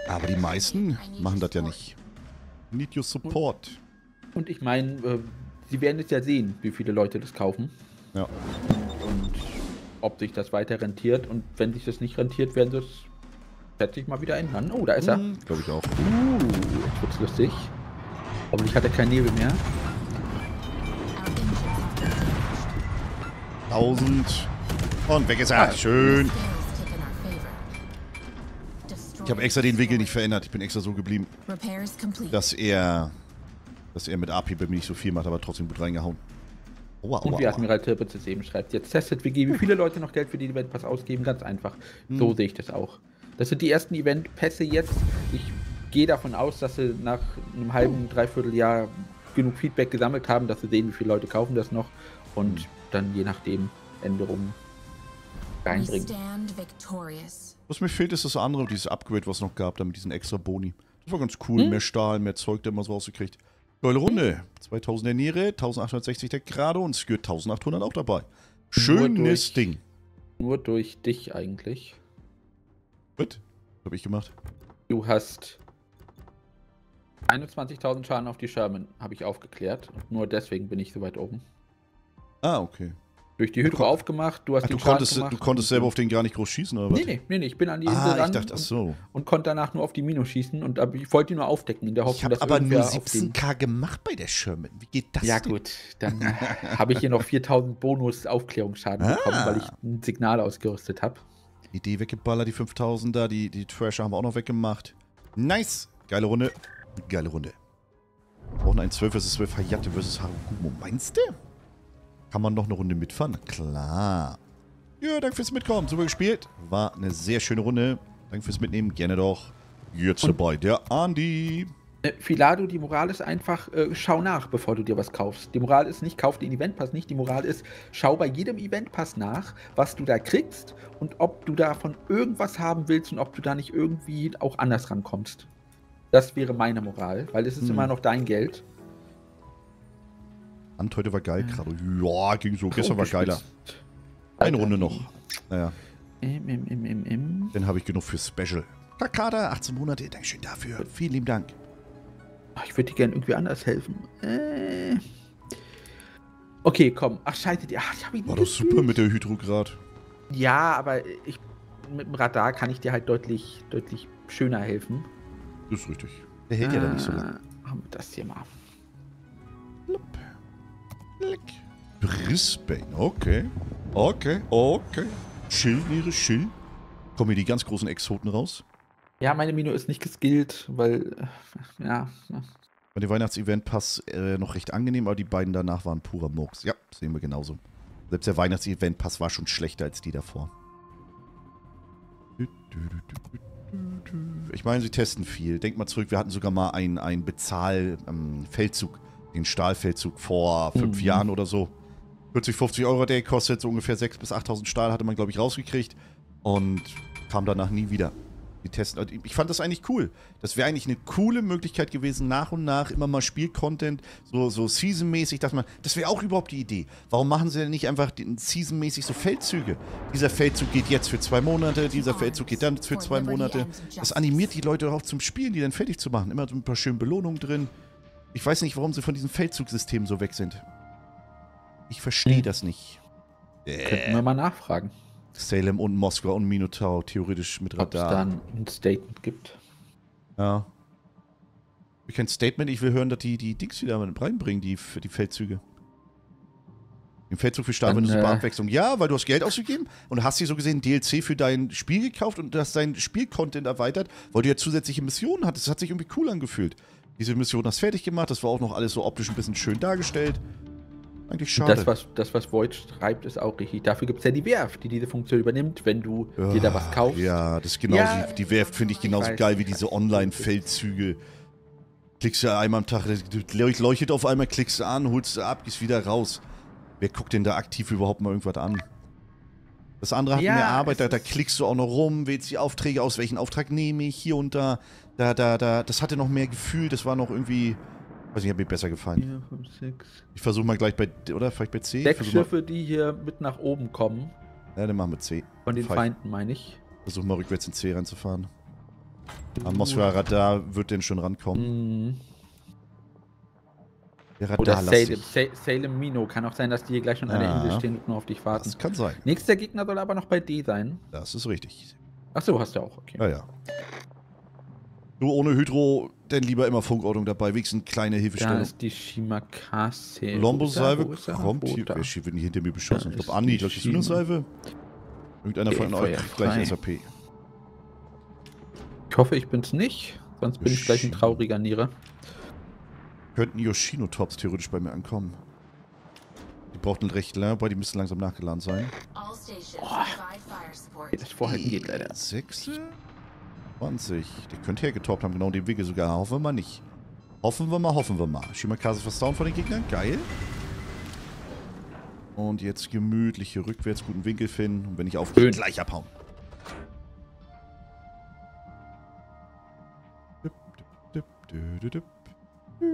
Aber die meisten machen das ja nicht. Need your support. Und ich meine, äh, sie werden es ja sehen, wie viele Leute das kaufen. Ja. Und ob sich das weiter rentiert, und wenn sich das nicht rentiert, werden sie es fertig mal wieder ändern. Oh, da ist er. Mhm, glaube ich auch. Uh, jetzt wird's lustig. Hoffentlich hat er keinen Nebel mehr. tausend. Und weg ist er. Ah, schön. Ich habe extra den Winkel nicht verändert. Ich bin extra so geblieben, dass er, dass er mit A P bei mir nicht so viel macht, aber trotzdem gut reingehauen. Oua, oua, und wie Admiral Tirpitz es eben schreibt, jetzt testet W G, wie viele Leute noch Geld für den Eventpass ausgeben, ganz einfach. Hm. So sehe ich das auch. Das sind die ersten Eventpässe jetzt. Ich gehe davon aus, dass sie nach einem halben, dreiviertel Jahr genug Feedback gesammelt haben, dass sie sehen, wie viele Leute kaufen das noch und hm. dann je nachdem Änderungen reinbringen. Was mir fehlt, ist das andere, dieses Upgrade, was es noch gab, da mit diesen extra Boni. Das war ganz cool, hm? mehr Stahl, mehr Zeug, da man so rausgekriegt. Geile Runde. zweitausend der Niere, achtzehnhundertsechzig der Krado und Skür achtzehnhundert auch dabei. Schönes nur durch, Ding. Nur durch dich eigentlich. Was? Was hab ich gemacht? Du hast einundzwanzigtausend Schaden auf die Sherman, habe ich aufgeklärt. Und nur deswegen bin ich so weit oben. Ah, okay. Durch die Hydro aufgemacht, du hast ah, die du konntest, gemacht. Du konntest selber auf den gar nicht groß schießen, oder was? Nee, nee, nee, nee, ich bin an die Insel ah, ran ich dachte, ach so. und, und konnte danach nur auf die Mino schießen und ab, ich wollte die nur aufdecken, in der Hoffnung, dass ich habe aber nur siebzehntausend gemacht bei der Sherman. Wie geht das Ja denn? gut, dann habe ich hier noch viertausend Bonus-Aufklärungsschaden ah. bekommen, weil ich ein Signal ausgerüstet habe. Idee weggeballert, die fünftausender, die, die Thrasher haben wir auch noch weggemacht. Nice! Geile Runde, geile Runde. Brauchen ein zwölf versus zwölf Hayate versus Harugumo, meinst du? Kann man noch eine Runde mitfahren? Na klar. Ja, danke fürs Mitkommen. Super gespielt. War eine sehr schöne Runde. Danke fürs Mitnehmen. Gerne doch. Jetzt dabei der Andi. Philado, die Moral ist einfach, äh, schau nach, bevor du dir was kaufst. Die Moral ist nicht, kauf den Eventpass nicht. Die Moral ist, schau bei jedem Eventpass nach, was du da kriegst und ob du davon irgendwas haben willst und ob du da nicht irgendwie auch anders rankommst. Das wäre meine Moral, weil es ist hm. immer noch dein Geld. Amt heute war geil, Krado. Ja, ging so. Gestern war geiler. Eine Runde noch. Naja. Im, im, im, im, im. Dann habe ich genug für Special. Takada, achtzehn Monate, Dankeschön dafür. Vielen lieben Dank. Ich würde dir gerne irgendwie anders helfen. Äh. Okay, komm. Ach, scheiße. Ach, ich hab ihn War doch super durch. Mit der Hydrograd. Ja, aber ich, mit dem Radar kann ich dir halt deutlich, deutlich schöner helfen. Das ist richtig. Der hält ah, ja dann nicht so lange. Haben wir das hier mal. Lupp. Leck. Brisbane, okay. Okay, okay. Chill, Niere, chill. Kommen hier die ganz großen Exoten raus? Ja, meine Mino ist nicht geskillt, weil, ja. Bei dem Weihnachtseventpass äh, noch recht angenehm, aber die beiden danach waren purer Murks. Ja, sehen wir genauso. Selbst der Weihnachtseventpass war schon schlechter als die davor. Ich meine, sie testen viel. Denkt mal zurück, wir hatten sogar mal einen, einen Bezahl-Feldzug, ähm, den Stahlfeldzug vor fünf mhm. Jahren oder so. vierzig, fünfzig Euro der kostet, so ungefähr sechstausend bis achttausend Stahl hatte man, glaube ich, rausgekriegt und kam danach nie wieder. Die testen. Ich fand das eigentlich cool. Das wäre eigentlich eine coole Möglichkeit gewesen, nach und nach immer mal Spielcontent, so, so seasonmäßig, dass man. Das wäre auch überhaupt die Idee. Warum machen sie denn nicht einfach seasonmäßig so Feldzüge? Dieser Feldzug geht jetzt für zwei Monate, dieser Feldzug geht dann für zwei Monate. Das animiert die Leute auch zum Spielen, die dann fertig zu machen. Immer so ein paar schöne Belohnungen drin. Ich weiß nicht, warum sie von diesem Feldzugssystem so weg sind. Ich verstehe hm. das nicht. Äh. Könnten wir mal nachfragen. Salem und Moskau und Minotaur theoretisch mit Radar. Ob es dann ein Statement gibt. Ja. Ich kenne Statement, ich will hören, dass die, die Dings wieder mit reinbringen, die, die Feldzüge. Im Feldzug für Stahl, wenn du super Abwechslung. Ja, weil du hast Geld ausgegeben und hast dir so gesehen D L C für dein Spiel gekauft und hast dein Spielcontent erweitert, weil du ja zusätzliche Missionen hattest. Das hat sich irgendwie cool angefühlt. Diese Mission hast du fertig gemacht, das war auch noch alles so optisch ein bisschen schön dargestellt. Eigentlich schade. Das, was, das, was Void schreibt, ist auch richtig. Dafür gibt es ja die Werft, die diese Funktion übernimmt, wenn du ja, dir da was kaufst. Ja, das ist genauso. Ja, die Werft finde ich genauso ich weiß, geil wie diese Online-Feldzüge. Klickst du einmal am Tag, leuchtet auf einmal, klickst du an, holst du ab, gehst wieder raus. Wer guckt denn da aktiv überhaupt mal irgendwas an? Das andere hat ja, mehr Arbeit, da, da klickst du auch noch rum, wählst die Aufträge aus, welchen Auftrag nehme ich, hier und da. Da, da, da. Das hatte noch mehr Gefühl, das war noch irgendwie. Also ich habe mir besser gefallen. vier, fünf, sechs. Ich versuche mal gleich bei, oder? Vielleicht bei C? Sechs Schiffe, die hier mit nach oben kommen. Ja, dann machen wir C. Von den Fein. Feinden, meine ich. Versuchen mal rückwärts in C reinzufahren. Am Mosfera-Radar wird denn schon rankommen. Mhm. Der Radar lässt sich. Salem, Salem Mino. Kann auch sein, dass die hier gleich schon an der Insel stehen und nur auf dich warten. Das kann sein. Nächster Gegner soll aber noch bei D sein. Das ist richtig. Achso, hast du auch. Okay. Ja, ja. Du ohne Hydro, denn lieber immer Funkordnung dabei, wenigstens kleine Hilfestellung. Da ist die Shimakaze. Lombo-Salve kommt hier. Wer wird nicht hinter mir beschossen? Ich glaube, Andi, das ist eine Salve. Irgendeiner von euch kriegt gleich S A P. Ich hoffe, ich bin's nicht, sonst bin ich gleich ein trauriger Niere. Könnten Yoshino-Tops theoretisch bei mir ankommen. Die brauchten recht lange, weil die müssen langsam nachgeladen sein. Das vorher geht leider. Sechste? zwanzig. Der könnte hergetoppt haben, genau den Wege sogar. Hoffen wir mal nicht. Hoffen wir mal, hoffen wir mal. Shimakaze fast down von den Gegnern. Geil. Und jetzt gemütlich hier rückwärts, guten Winkel finden. Und wenn ich aufgehe, gleich abhauen.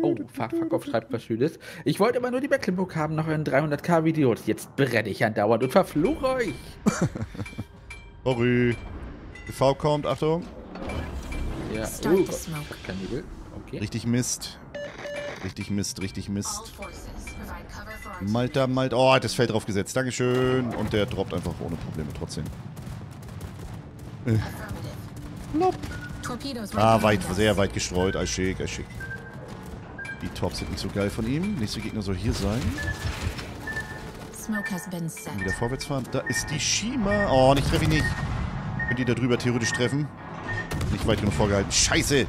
Oh, Fachverkauf schreibt was Schönes. Ich wollte immer nur die Backlimburg haben nach euren dreihundert K Videos. Jetzt brenne ich andauernd und verfluche euch. Sorry. T V kommt, Achtung. Ja. Oh, okay. Richtig Mist. Richtig Mist, richtig Mist. Malta, Malta. Oh, hat das Feld drauf gesetzt. Dankeschön. Und der droppt einfach ohne Probleme trotzdem. Äh. Ah, weit, sehr weit gestreut. I schick, I schick. Die Tops sind nicht so geil von ihm. Nächster Gegner soll hier sein. Wieder vorwärts fahren. Da ist die Shima. Oh, ich treffe ihn nicht. Könnt ihr da drüber theoretisch treffen? Nicht weit genug vorgehalten. Scheiße!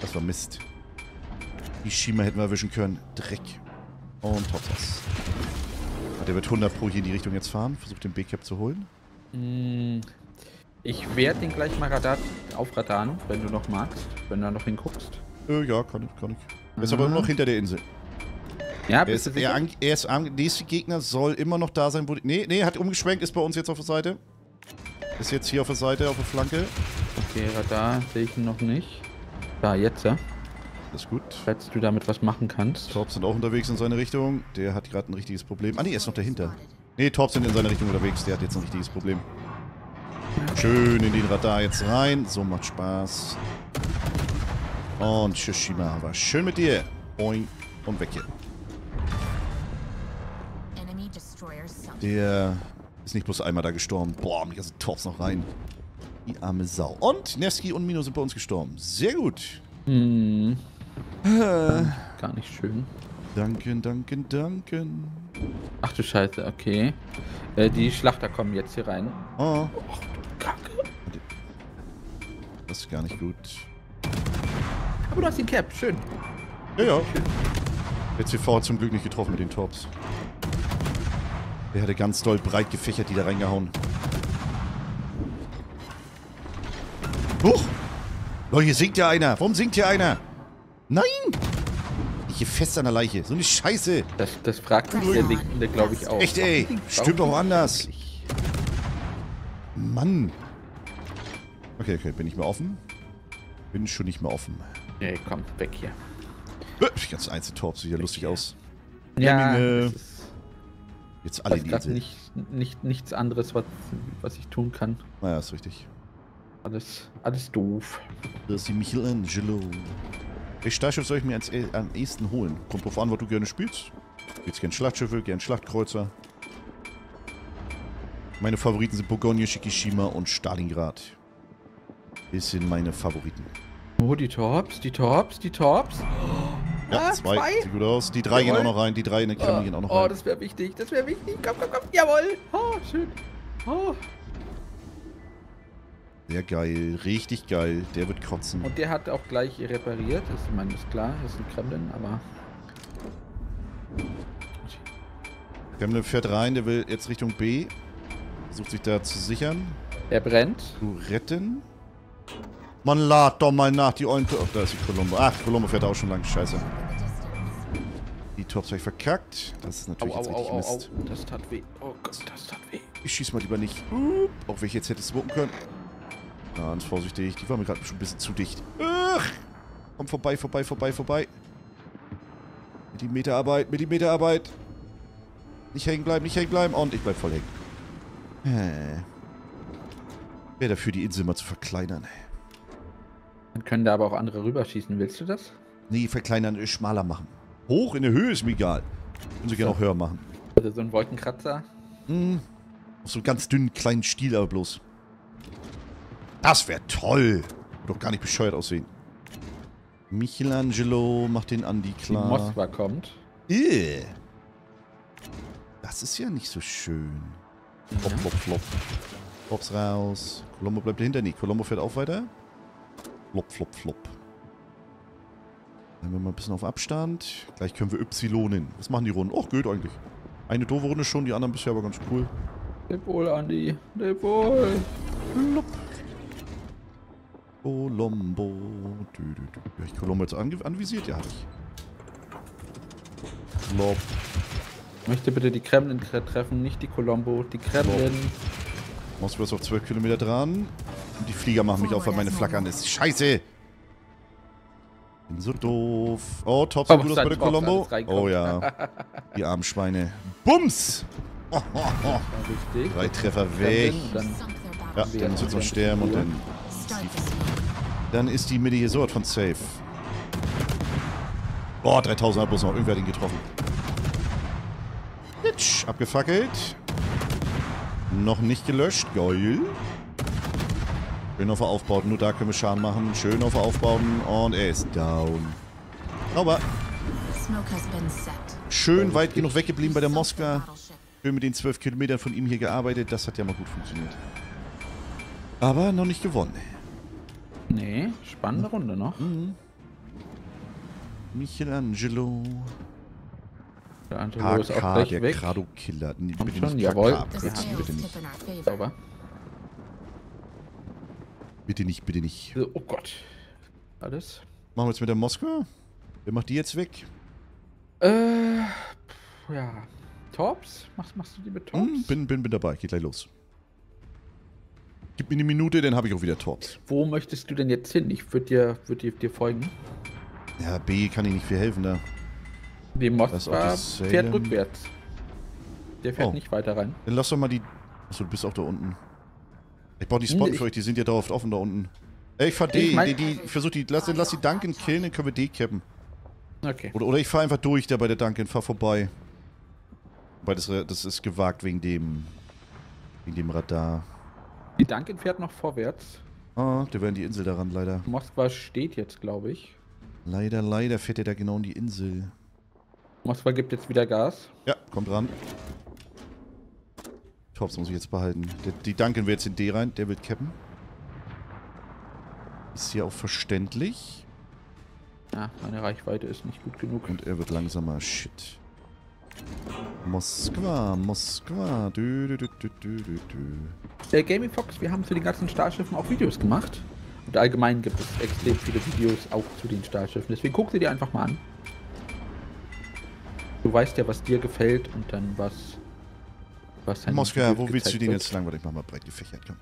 Das war Mist. Die Shima hätten wir erwischen können. Dreck. Und Topsas. Der wird hundert pro hier in die Richtung jetzt fahren. Versucht den B-Cap zu holen. Ich werde den gleich mal Radar aufradaren, wenn du noch magst. Wenn du noch hinguckst. Äh, ja, kann ich, kann ich. Er ist aber immer noch hinter der Insel. Ja, er ist, er, an, er ist am nächsten Gegner soll immer noch da sein, wo... Nee, nee, hat umgeschwenkt, ist bei uns jetzt auf der Seite. Ist jetzt hier auf der Seite, auf der Flanke. Okay, Radar sehe ich ihn noch nicht. Da, jetzt, ja. Das ist gut. Falls du damit was machen kannst. Torps sind auch unterwegs in seine Richtung. Der hat gerade ein richtiges Problem. Ah, nee, er ist noch dahinter. Nee, Torps sind in seine Richtung unterwegs. Der hat jetzt ein richtiges Problem. Schön in den Radar jetzt rein. So macht Spaß. Und Shishima war schön mit dir. Boing. Und weg hier. Der ist nicht bloß einmal da gestorben. Boah, die ganzen Torps noch rein. Die arme Sau. Und Nevsky und Mino sind bei uns gestorben. Sehr gut. Hm. Äh. Gar nicht schön. Danken, danken, danken. Ach du Scheiße, okay. Äh, die Schlachter kommen jetzt hier rein. Oh. Ach du Kacke. Das ist gar nicht gut. Aber du hast den Cap, schön. Ja, ja. Schön. Der C V hat zum Glück nicht getroffen mit den Torps. Der hatte ganz doll breit gefächert, die da reingehauen. Huch! Leute, hier sinkt ja einer. Warum sinkt hier einer? Nein! Ich hier fest an der Leiche. So eine Scheiße. Das, das fragt sich der Linkende, glaube ich, auch. Echt, ey. Stimmt doch anders. Mann. Okay, okay. Bin ich mal offen? Bin schon nicht mehr offen. Nee, komm. Weg hier. Die ganzen Einzeltorps. Sieht ja lustig hier. Aus. Ja, das ist jetzt alle die Insel. Nicht, nicht, nichts anderes, was, was ich tun kann. Naja, ist richtig. Alles, alles doof. Das ist die Michelangelo. Welches Schlachtschiff soll ich mir ans, am ehesten holen? Kommt drauf an, was du gerne spielst. Jetzt gern Schlachtschiffe, gern Schlachtkreuzer. Meine Favoriten sind Bourgogne, Shikishima und Stalingrad. Das sind meine Favoriten. Oh, die Torps, die Torps, die Torps. Ja, ah, zwei. zwei. Sieht gut aus. Die drei jawohl. Gehen auch noch rein, die drei in der Kremlin oh, gehen auch noch rein. Oh, das wäre wichtig, das wäre wichtig. Komm, komm, komm. Jawohl. Oh, schön. Oh. Sehr geil, richtig geil. Der wird kotzen. Und der hat auch gleich repariert. Das, ich meine, ist klar, das ist ein Kremlin, aber... Kremlin fährt rein, der will jetzt Richtung B. Versucht sich da zu sichern. Er brennt. Zu retten. Man lad doch mal nach, die ollen... Oh, da ist die Colombo. Ach, Colombo fährt auch schon lang, scheiße. Die Torps habe ich verkackt. Das ist natürlich au, jetzt au, richtig au, Mist. Au, das tat weh. Oh Gott, das tat weh. Ich schieß mal lieber nicht. Auch wenn ich jetzt hätte smoken können. Ganz vorsichtig, die war mir gerade schon ein bisschen zu dicht. Ach! Komm vorbei, vorbei, vorbei, vorbei. Millimeterarbeit, Millimeterarbeit. Nicht hängen bleiben, nicht hängen bleiben. Und ich bleib voll hängen. Wäre dafür, die Insel mal zu verkleinern. Dann können da aber auch andere rüberschießen. Willst du das? Nee, verkleinern, schmaler machen. Hoch in der Höhe ist mir egal. Können sie gerne auch höher machen. Also so ein Wolkenkratzer? Mhm. Auf so einen ganz dünnen, kleinen Stiel aber bloß. Das wäre toll. Wird doch gar nicht bescheuert aussehen. Michelangelo macht den Andi klar. Die Moskwa kommt. Ew. Das ist ja nicht so schön. Flop, flop, flop. Flops raus. Colombo bleibt dahinter. Nee, Colombo fährt auch weiter. Flop, flop, flop. Dann wir mal ein bisschen auf Abstand. Gleich können wir Y-nen. Was machen die Runden? Och, geht eigentlich. Eine doofe Runde schon, die anderen bisher aber ganz cool. Leb wohl, Andi. Leb wohl. Flop. Colombo. Du, du, du. Habe ich Colombo jetzt anvisiert? Ja, habe ich. Flop. Ich möchte bitte die Kremlin treffen, nicht die Colombo. Die Kremlin. Moskau ist auf zwölf Kilometer dran. Und die Flieger machen mich oh, auf, weil meine Flagge an ist. Scheiße! Bin so doof. Oh, top, so gut aus bei der Colombo. Oh ja. Die armen Schweine. Bums! Oh, oh, oh. Drei Treffer weg. Kremlin, ja, dann muss jetzt noch sterben und dann... Dann ist die Mitte hier so von safe. Boah, dreitausend hat bloß noch. Irgendwer hat ihn getroffen. Hitsch, abgefackelt. Noch nicht gelöscht. Geil. Schön auf der Aufbauten. Nur da können wir Schaden machen. Schön auf der Aufbauten. Und er ist down. Sauber. Schön weit genug weggeblieben bei der Moskwa. Schön mit den zwölf Kilometern von ihm hier gearbeitet. Das hat ja mal gut funktioniert. Aber noch nicht gewonnen. Nee, spannende Runde noch. Mhm. Michelangelo. Michelangelo ist auch gleich weg. Krado Killer. Nee, bitte nicht K K, bitte nicht. Sauber. Bitte nicht, bitte nicht. Oh Gott. Alles. machen wir jetzt mit der Moskau? Wer macht die jetzt weg? Äh, ja. Tops? Machst, machst du die mit Tops? Hm, bin, bin, bin dabei, geht gleich los. Gib mir eine Minute, dann habe ich auch wieder Tops. Wo möchtest du denn jetzt hin? Ich würde dir, würd dir, dir folgen. Ja, B kann ich nicht viel helfen da. Die Moskau fährt rückwärts. Der fährt oh. nicht weiter rein. Dann lass doch mal die... Achso, du bist auch da unten. Ich brauche die Spotten nee, für euch, die sind ja dauerhaft offen da unten. Ey, ich fahr D, ich mein, die, die, ich versuch die, lass, dann lass die Duncan killen, dann können wir D cappen. Okay. Oder, oder ich fahr einfach durch da bei der Duncan, fahr vorbei. Weil das, das ist gewagt wegen dem, wegen dem Radar. Die Duncan fährt noch vorwärts. Ah, der wäre in die Insel daran, leider. Moskwa steht jetzt, glaube ich. Leider, leider fährt der da genau in die Insel. Moskwa gibt jetzt wieder Gas. Ja, kommt ran. Tops muss ich jetzt behalten. Der, die Duncan will jetzt in D rein, der will cappen. Ist hier auch verständlich. Ah, meine Reichweite ist nicht gut genug. Und er wird langsamer. Shit. Moskwa, Moskwa. Dö, dö, dö, dö, dö, dö. Äh, Gaming Fox, wir haben zu den ganzen Stahlschiffen auch Videos gemacht. Und allgemein gibt es extrem viele Videos auch zu den Stahlschiffen. Deswegen guck sie dir einfach mal an. Du weißt ja, was dir gefällt und dann was... was Moskwa, wo willst du den wird. Jetzt lang? Warte, ich mach mal breit gefächert. Komm.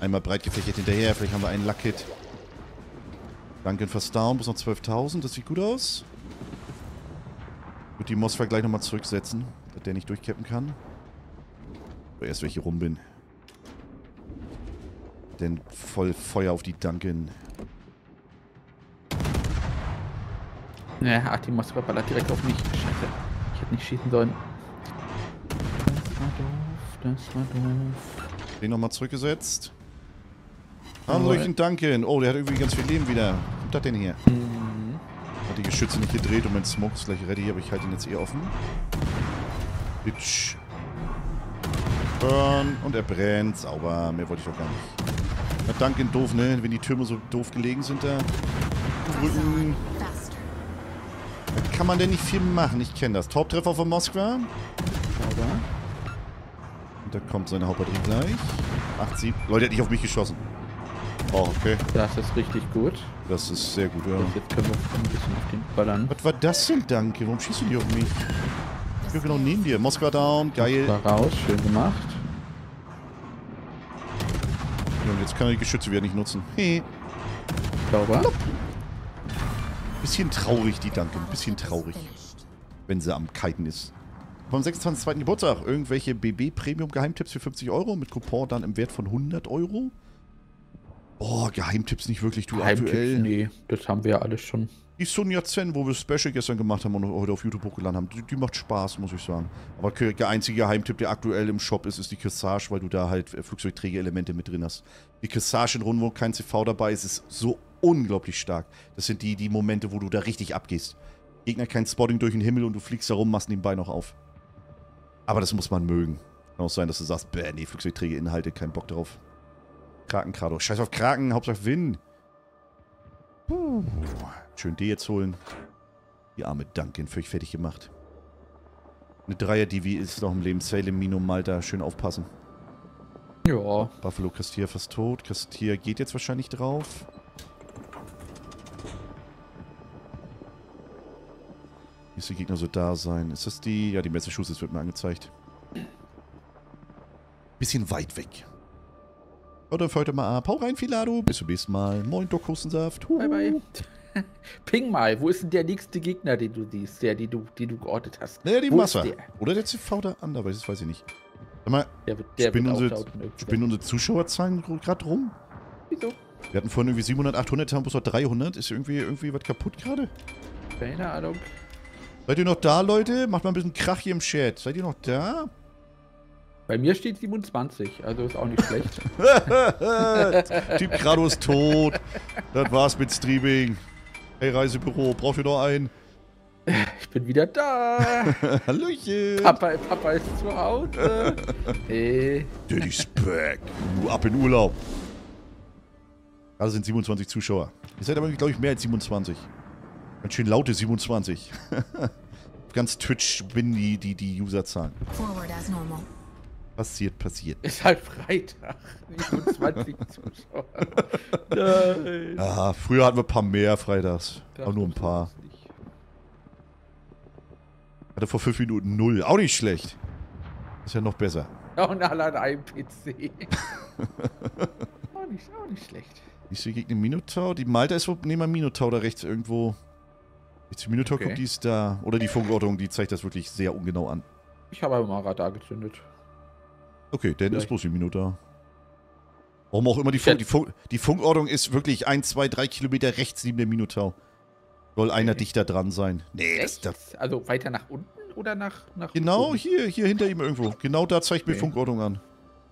Einmal breit gefächert hinterher, vielleicht haben wir einen Luck-Hit. Duncan fast down, bis noch zwölftausend, das sieht gut aus. Gut, die Moskwa gleich nochmal zurücksetzen, dass der nicht durchcappen kann. Aber erst, wenn ich hier rum bin. Denn voll Feuer auf die Duncan. Ja, ach, die Moskwa ballert direkt auf mich. Scheiße, ich hätte nicht schießen sollen. Das war doof, das war doof. Den nochmal zurückgesetzt. Hallöchen, Duncan. Oh, der hat irgendwie ganz viel Leben wieder. Was kommt das denn hier? Mhm. Hat die Geschütze nicht gedreht und mein Smoke ist gleich ready, aber ich halte ihn jetzt eh offen. Bitch. Burn. Und er brennt. Sauber. Mehr wollte ich doch gar nicht. Na, Duncan, doof, ne? Wenn die Türme so doof gelegen sind da. Drücken. Da kann man denn nicht viel machen. Ich kenne das. Top-Treffer von Moskwa. Sauber. Und da kommt seine Hauptbatterie gleich. acht, sieben. Leute, er hat nicht auf mich geschossen. Oh, okay. Das ist richtig gut. Das ist sehr gut, ja. Jetzt können wir ein bisschen auf den ballern. Was war das denn, Danke? Warum schießt du die auf mich? Ich bin genau neben dir. Moskwa down, geil. Moskwa raus, schön gemacht. Ja, und jetzt kann er die Geschütze wieder nicht nutzen. Hey. Sauber. Bisschen traurig, die Danke. Ein bisschen traurig. Wenn sie am Kiten ist. Vom sechsundzwanzigsten zweiten Geburtstag. Irgendwelche B B-Premium-Geheimtipps für fünfzig Euro. Mit Coupon dann im Wert von hundert Euro. Oh, Geheimtipps nicht wirklich, du Geheimtipps, aktuell. Nee, das haben wir ja alles schon. Die Sunja Zen, wo wir Special gestern gemacht haben und heute auf YouTube hochgeladen haben, die, die macht Spaß, muss ich sagen. Aber der einzige Geheimtipp, der aktuell im Shop ist, ist die Kessage, weil du da halt Flugzeugträgerelemente mit drin hast. Die Kessage in Runden, wo kein C V dabei ist, ist so unglaublich stark. Das sind die, die Momente, wo du da richtig abgehst. Gegner kein Spotting durch den Himmel und du fliegst da rum, machst nebenbei noch auf. Aber das muss man mögen. Kann auch sein, dass du sagst, bäh, nee, Flugzeugträgerinhalte, kein Bock drauf. Kraken, Krado. Scheiß auf Kraken, Hauptsache Win. Puh. Schön D jetzt holen. Die arme Duncan, völlig fertig gemacht. Eine Dreier-D V ist noch im Leben. Salem, Mino, Malta, schön aufpassen. Ja. Buffalo, Christier fast tot. Christier geht jetzt wahrscheinlich drauf. Müsste der Gegner so da sein. Ist das die? Ja, die Messerschusses wird mir angezeigt. Bisschen weit weg. Und dann für heute mal ab. Hau rein, Filado. Bis zum nächsten Mal. Moin, Doc Hustensaft. Huh. Bye, bye. Ping mal. Wo ist denn der nächste Gegner, den du siehst, der, die du, die du geortet hast? Naja, die Massa. Oder der C V da anderweitig, das weiß ich nicht. Sag mal, der wird, der spinnen, unsere, spinnen unsere Zuschauerzahlen gerade rum? Wieso? Wir hatten vorhin irgendwie siebenhundert, achthundert, haben bloß dreihundert. Ist irgendwie, irgendwie was kaputt gerade? Keine Ahnung. Seid ihr noch da, Leute? Macht mal ein bisschen Krach hier im Chat. Seid ihr noch da? Bei mir steht siebenundzwanzig, also ist auch nicht schlecht. Typ Krado ist tot. Das war's mit Streaming. Hey Reisebüro, braucht ihr noch einen? Ich bin wieder da. Hallöchen. Papa, Papa ist zu Hause. Hey. Daddy's back. Uh, ab in Urlaub. Also sind siebenundzwanzig Zuschauer. Ihr seid aber, glaube ich, mehr als siebenundzwanzig. Ganz schön laute siebenundzwanzig. Auf ganz Twitch bin die, die, die Userzahlen. Forward as normal. Passiert, passiert. Ist halt Freitag. siebenundzwanzig Zuschauer. Nein. Ja, früher hatten wir ein paar mehr Freitags. Aber nur ein paar. Hatte vor fünf Minuten null. Auch nicht schlecht. Ist ja noch besser. Und alle an einem P C. auch, nicht, auch nicht schlecht. Ich sehe gegen den Minotaur. Die Malta ist wohl neben dem Minotaur da rechts irgendwo. Wenn die Minotaur okay. kommt, die ist da. Oder die Funkortung, die zeigt das wirklich sehr ungenau an. Ich habe aber mal Radar gezündet. Okay, dann ist bloß die Minotaur. Warum auch immer die, Funk, die, Funk, die Funkordnung ist wirklich ein, zwei, drei Kilometer rechts neben der Minotaur. Soll einer okay. dichter dran sein. Nee, das, das also weiter nach unten oder nach, nach Genau oben? hier, hier hinter ihm irgendwo. Genau da zeigt mir okay. Funkordnung an.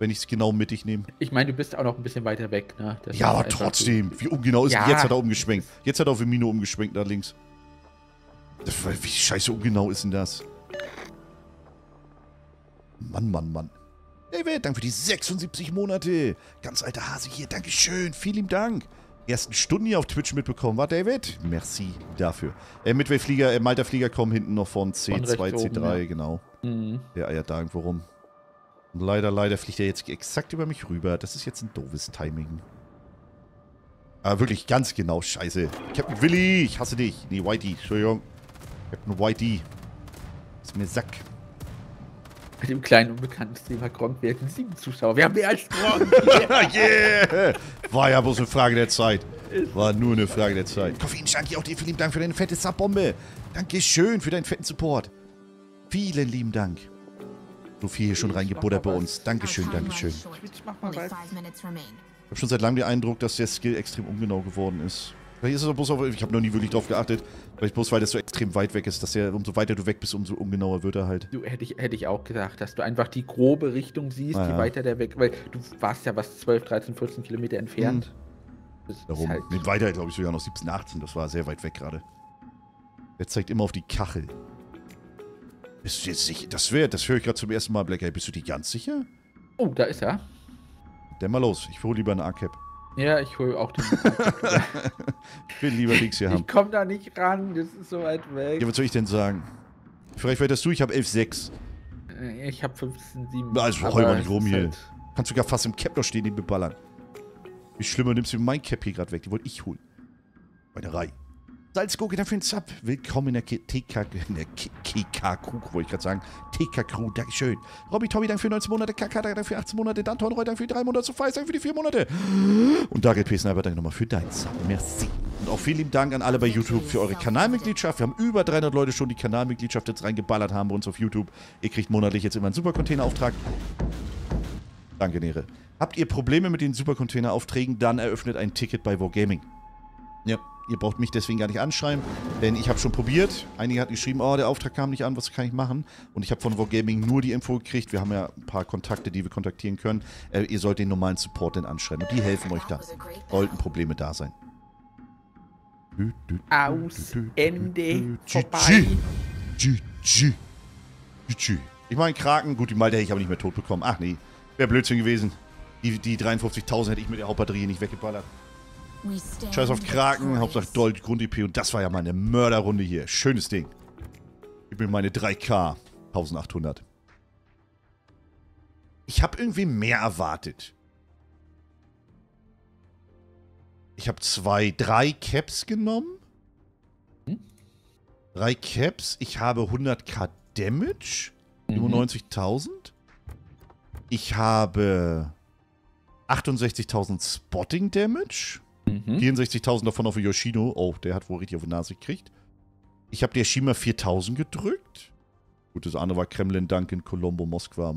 Wenn ich es genau mittig nehme. Ich meine, du bist auch noch ein bisschen weiter weg, ne? Das ja, aber trotzdem. Wie ungenau ist ja. Jetzt hat er umgeschwenkt. Jetzt hat er auf den Mino umgeschwenkt, da links. Wie scheiße ungenau ist denn das? Mann, Mann, Mann. David, danke für die sechsundsiebzig Monate. Ganz alter Hase hier, dankeschön, vielen Dank. Ersten Stunden hier auf Twitch mitbekommen, war David? Merci dafür. Äh, Midway-Flieger, äh, Malta-Flieger kommen hinten noch von C zwei, von C drei, oben, ja. Genau. Mhm. Der eiert da irgendwo rum. Und leider, leider fliegt er jetzt exakt über mich rüber. Das ist jetzt ein doofes Timing. Aber wirklich ganz genau, scheiße. Captain Willy, ich hasse dich. Nee, Whitey, Entschuldigung. Captain Whitey. Ist mir Sack. Mit dem kleinen unbekannten Streamer Gronk werden sieben Zuschauer. Wir haben mehr als Gronk. yeah. War ja bloß eine Frage der Zeit. War nur eine Frage der Zeit. Koffein Shanky, auch dir vielen Dank für deine fette Sub-Bombe. Dankeschön für deinen fetten Support. Vielen lieben Dank. So viel hier schon reingebuttert bei uns. Dankeschön, Dankeschön. Ich habe schon seit langem den Eindruck, dass der Skill extrem ungenau geworden ist. Vielleicht ist es bloß auf, ich habe noch nie wirklich drauf geachtet, vielleicht bloß weil das so extrem weit weg ist, dass er, umso weiter du weg bist, umso ungenauer wird er halt. Du, hätte ich, hätte ich auch gedacht, dass du einfach die grobe Richtung siehst, ah, die ja. weiter der weg, weil du warst ja was zwölf, dreizehn, vierzehn Kilometer entfernt. Mhm. Darum, halt nee, weiter glaube ich sogar noch siebzehn, achtzehn, das war sehr weit weg gerade. Der zeigt immer auf die Kachel. Bist du jetzt sicher? Das, das höre ich gerade zum ersten Mal, Black Eye. Bist du dir ganz sicher? Oh, da ist er. Dann mal los, ich hole lieber eine A-Cap. Ja, ich hole auch den. Ich will lieber nichts hier haben. Ich komm da nicht ran, das ist so weit weg. Ja, was soll ich denn sagen? Vielleicht weiterst du, ich habe elf Komma sechs. Ich habe fünfzehn Komma sieben. Also heul mal nicht rum hier. Halt kannst sogar fast im Cap noch stehen, den beballern. Wie schlimmer, nimmst du mein Cap hier gerade weg, die wollte ich holen. Meine Reihe. Salzgurke, dafür ein Sub. Willkommen in der T K K K K K wollte ich gerade sagen. T K K, dankeschön. Robby, Tommy, danke für neunzehn Monate. K K, danke für achtzehn Monate. Danton, Roy, danke für drei Monate. Suffice, danke für die vier Monate. Und Dagel P. Sniper, danke nochmal für dein Sub. Merci. Und auch vielen lieben Dank an alle bei YouTube für eure Kanalmitgliedschaft. Wir haben über dreihundert Leute schon die Kanalmitgliedschaft jetzt reingeballert haben bei uns auf YouTube. Ihr kriegt monatlich jetzt immer einen Supercontainer-Auftrag. Danke, Nere. Habt ihr Probleme mit den Supercontainer-Aufträgen? Dann eröffnet ein Ticket bei Wargaming. Ja. Ihr braucht mich deswegen gar nicht anschreiben, denn ich habe schon probiert. Einige hatten geschrieben, oh, der Auftrag kam nicht an, was kann ich machen? Und ich habe von Wargaming nur die Info gekriegt. Wir haben ja ein paar Kontakte, die wir kontaktieren können. Äh, ihr sollt den normalen Support dann anschreiben und die helfen euch da. Sollten Probleme da sein. Aus, Ende, vorbei. Ich meine, Kraken, gut, die Malta hätte ich aber nicht mehr tot bekommen. Ach nee, wäre Blödsinn gewesen. Die, die dreiundfünfzigtausend hätte ich mit der Hauptbatterie nicht weggeballert. Scheiß auf Kraken, Hauptsache Dolch, Grund-E P und das war ja meine Mörderrunde hier. Schönes Ding. Gib mir meine drei K. eintausendachthundert. Ich habe irgendwie mehr erwartet. Ich habe zwei, drei Caps genommen. Hm? Drei Caps. Ich habe hunderttausend Damage. Mhm. siebenundneunzigtausend. Ich habe achtundsechzigtausend Spotting Damage. Mhm. vierundsechzigtausend davon auf Yoshino. Oh, der hat wohl richtig auf die Nase gekriegt. Ich habe der Shima viertausend gedrückt. Gut, das andere war Kremlin, Duncan, Colombo, Moskwa.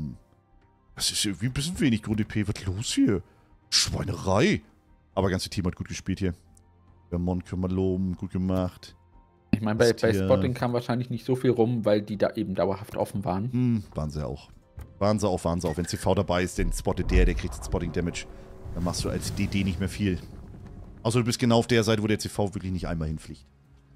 Das ist irgendwie ein bisschen wenig Grund-E P. Was ist los hier? Schweinerei. Aber das ganze Team hat gut gespielt hier. Vermont können wir loben. Gut gemacht. Ich meine, bei, bei Spotting kam wahrscheinlich nicht so viel rum, weil die da eben dauerhaft offen waren. Hm, waren sie auch. Waren sie auch, waren sie auch. Wenn C V dabei ist, dann spottet der, der kriegt den Spotting-Damage. Dann machst du als D D nicht mehr viel. Also du bist genau auf der Seite, wo der C V wirklich nicht einmal hinfliegt.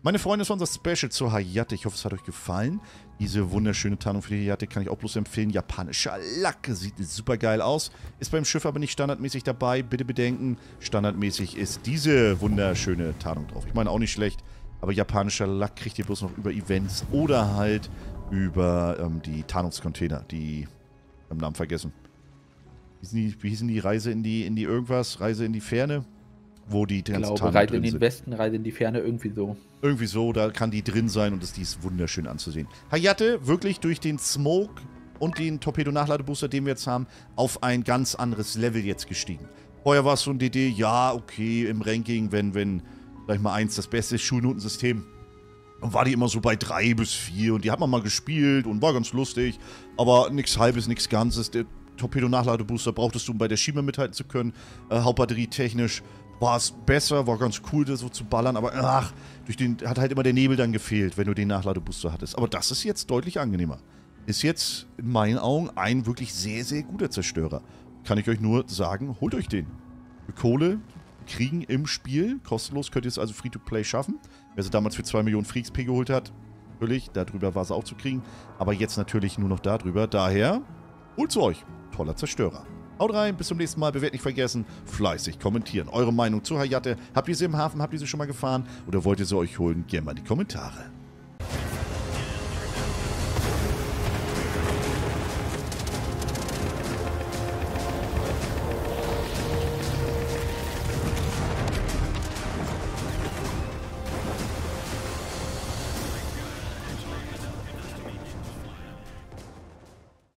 Meine Freunde, das war unser Special zu Hayate. Ich hoffe, es hat euch gefallen. Diese wunderschöne Tarnung für die Hayate kann ich auch bloß empfehlen. Japanischer Lack. Sieht super geil aus. Ist beim Schiff aber nicht standardmäßig dabei. Bitte bedenken, standardmäßig ist diese wunderschöne Tarnung drauf. Ich meine auch nicht schlecht, aber japanischer Lack kriegt ihr bloß noch über Events oder halt über ähm, die Tarnungscontainer, die ich beim Namen vergessen. die, wie hießen die? Reise in die, in die irgendwas? Reise in die Ferne? Wo die ganzen Titanen drin sind. Reise in den Westen, Reise in die Ferne, irgendwie so. Irgendwie so, da kann die drin sein und das, die ist wunderschön anzusehen. Hayate, wirklich durch den Smoke und den Torpedo-Nachladebooster, den wir jetzt haben, auf ein ganz anderes Level jetzt gestiegen. Vorher war es so ein D D, ja, okay, im Ranking, wenn, wenn, sag ich mal, eins das beste Schulnotensystem. Und war die immer so bei drei bis vier und die hat man mal gespielt und war ganz lustig, aber nichts Halbes, nichts Ganzes. Der Torpedo-Nachladebooster brauchtest du, um bei der Shima mithalten zu können, äh, Hauptbatterie-technisch. War es besser, war ganz cool, das so zu ballern, aber ach, durch den hat halt immer der Nebel dann gefehlt, wenn du den Nachladebooster hattest. Aber das ist jetzt deutlich angenehmer. Ist jetzt in meinen Augen ein wirklich sehr, sehr guter Zerstörer. Kann ich euch nur sagen, holt euch den. Für Kohle kriegen im Spiel, kostenlos, könnt ihr es also Free-to-Play schaffen. Wer sie damals für zwei Millionen Free X P geholt hat, natürlich, darüber war sie auch zu kriegen, aber jetzt natürlich nur noch darüber. Daher, holt's euch, toller Zerstörer. Haut rein, bis zum nächsten Mal. Bewerten nicht vergessen, fleißig kommentieren. Eure Meinung zu Hayate. Habt ihr sie im Hafen? Habt ihr sie schon mal gefahren? Oder wollt ihr sie euch holen? Gerne mal in die Kommentare.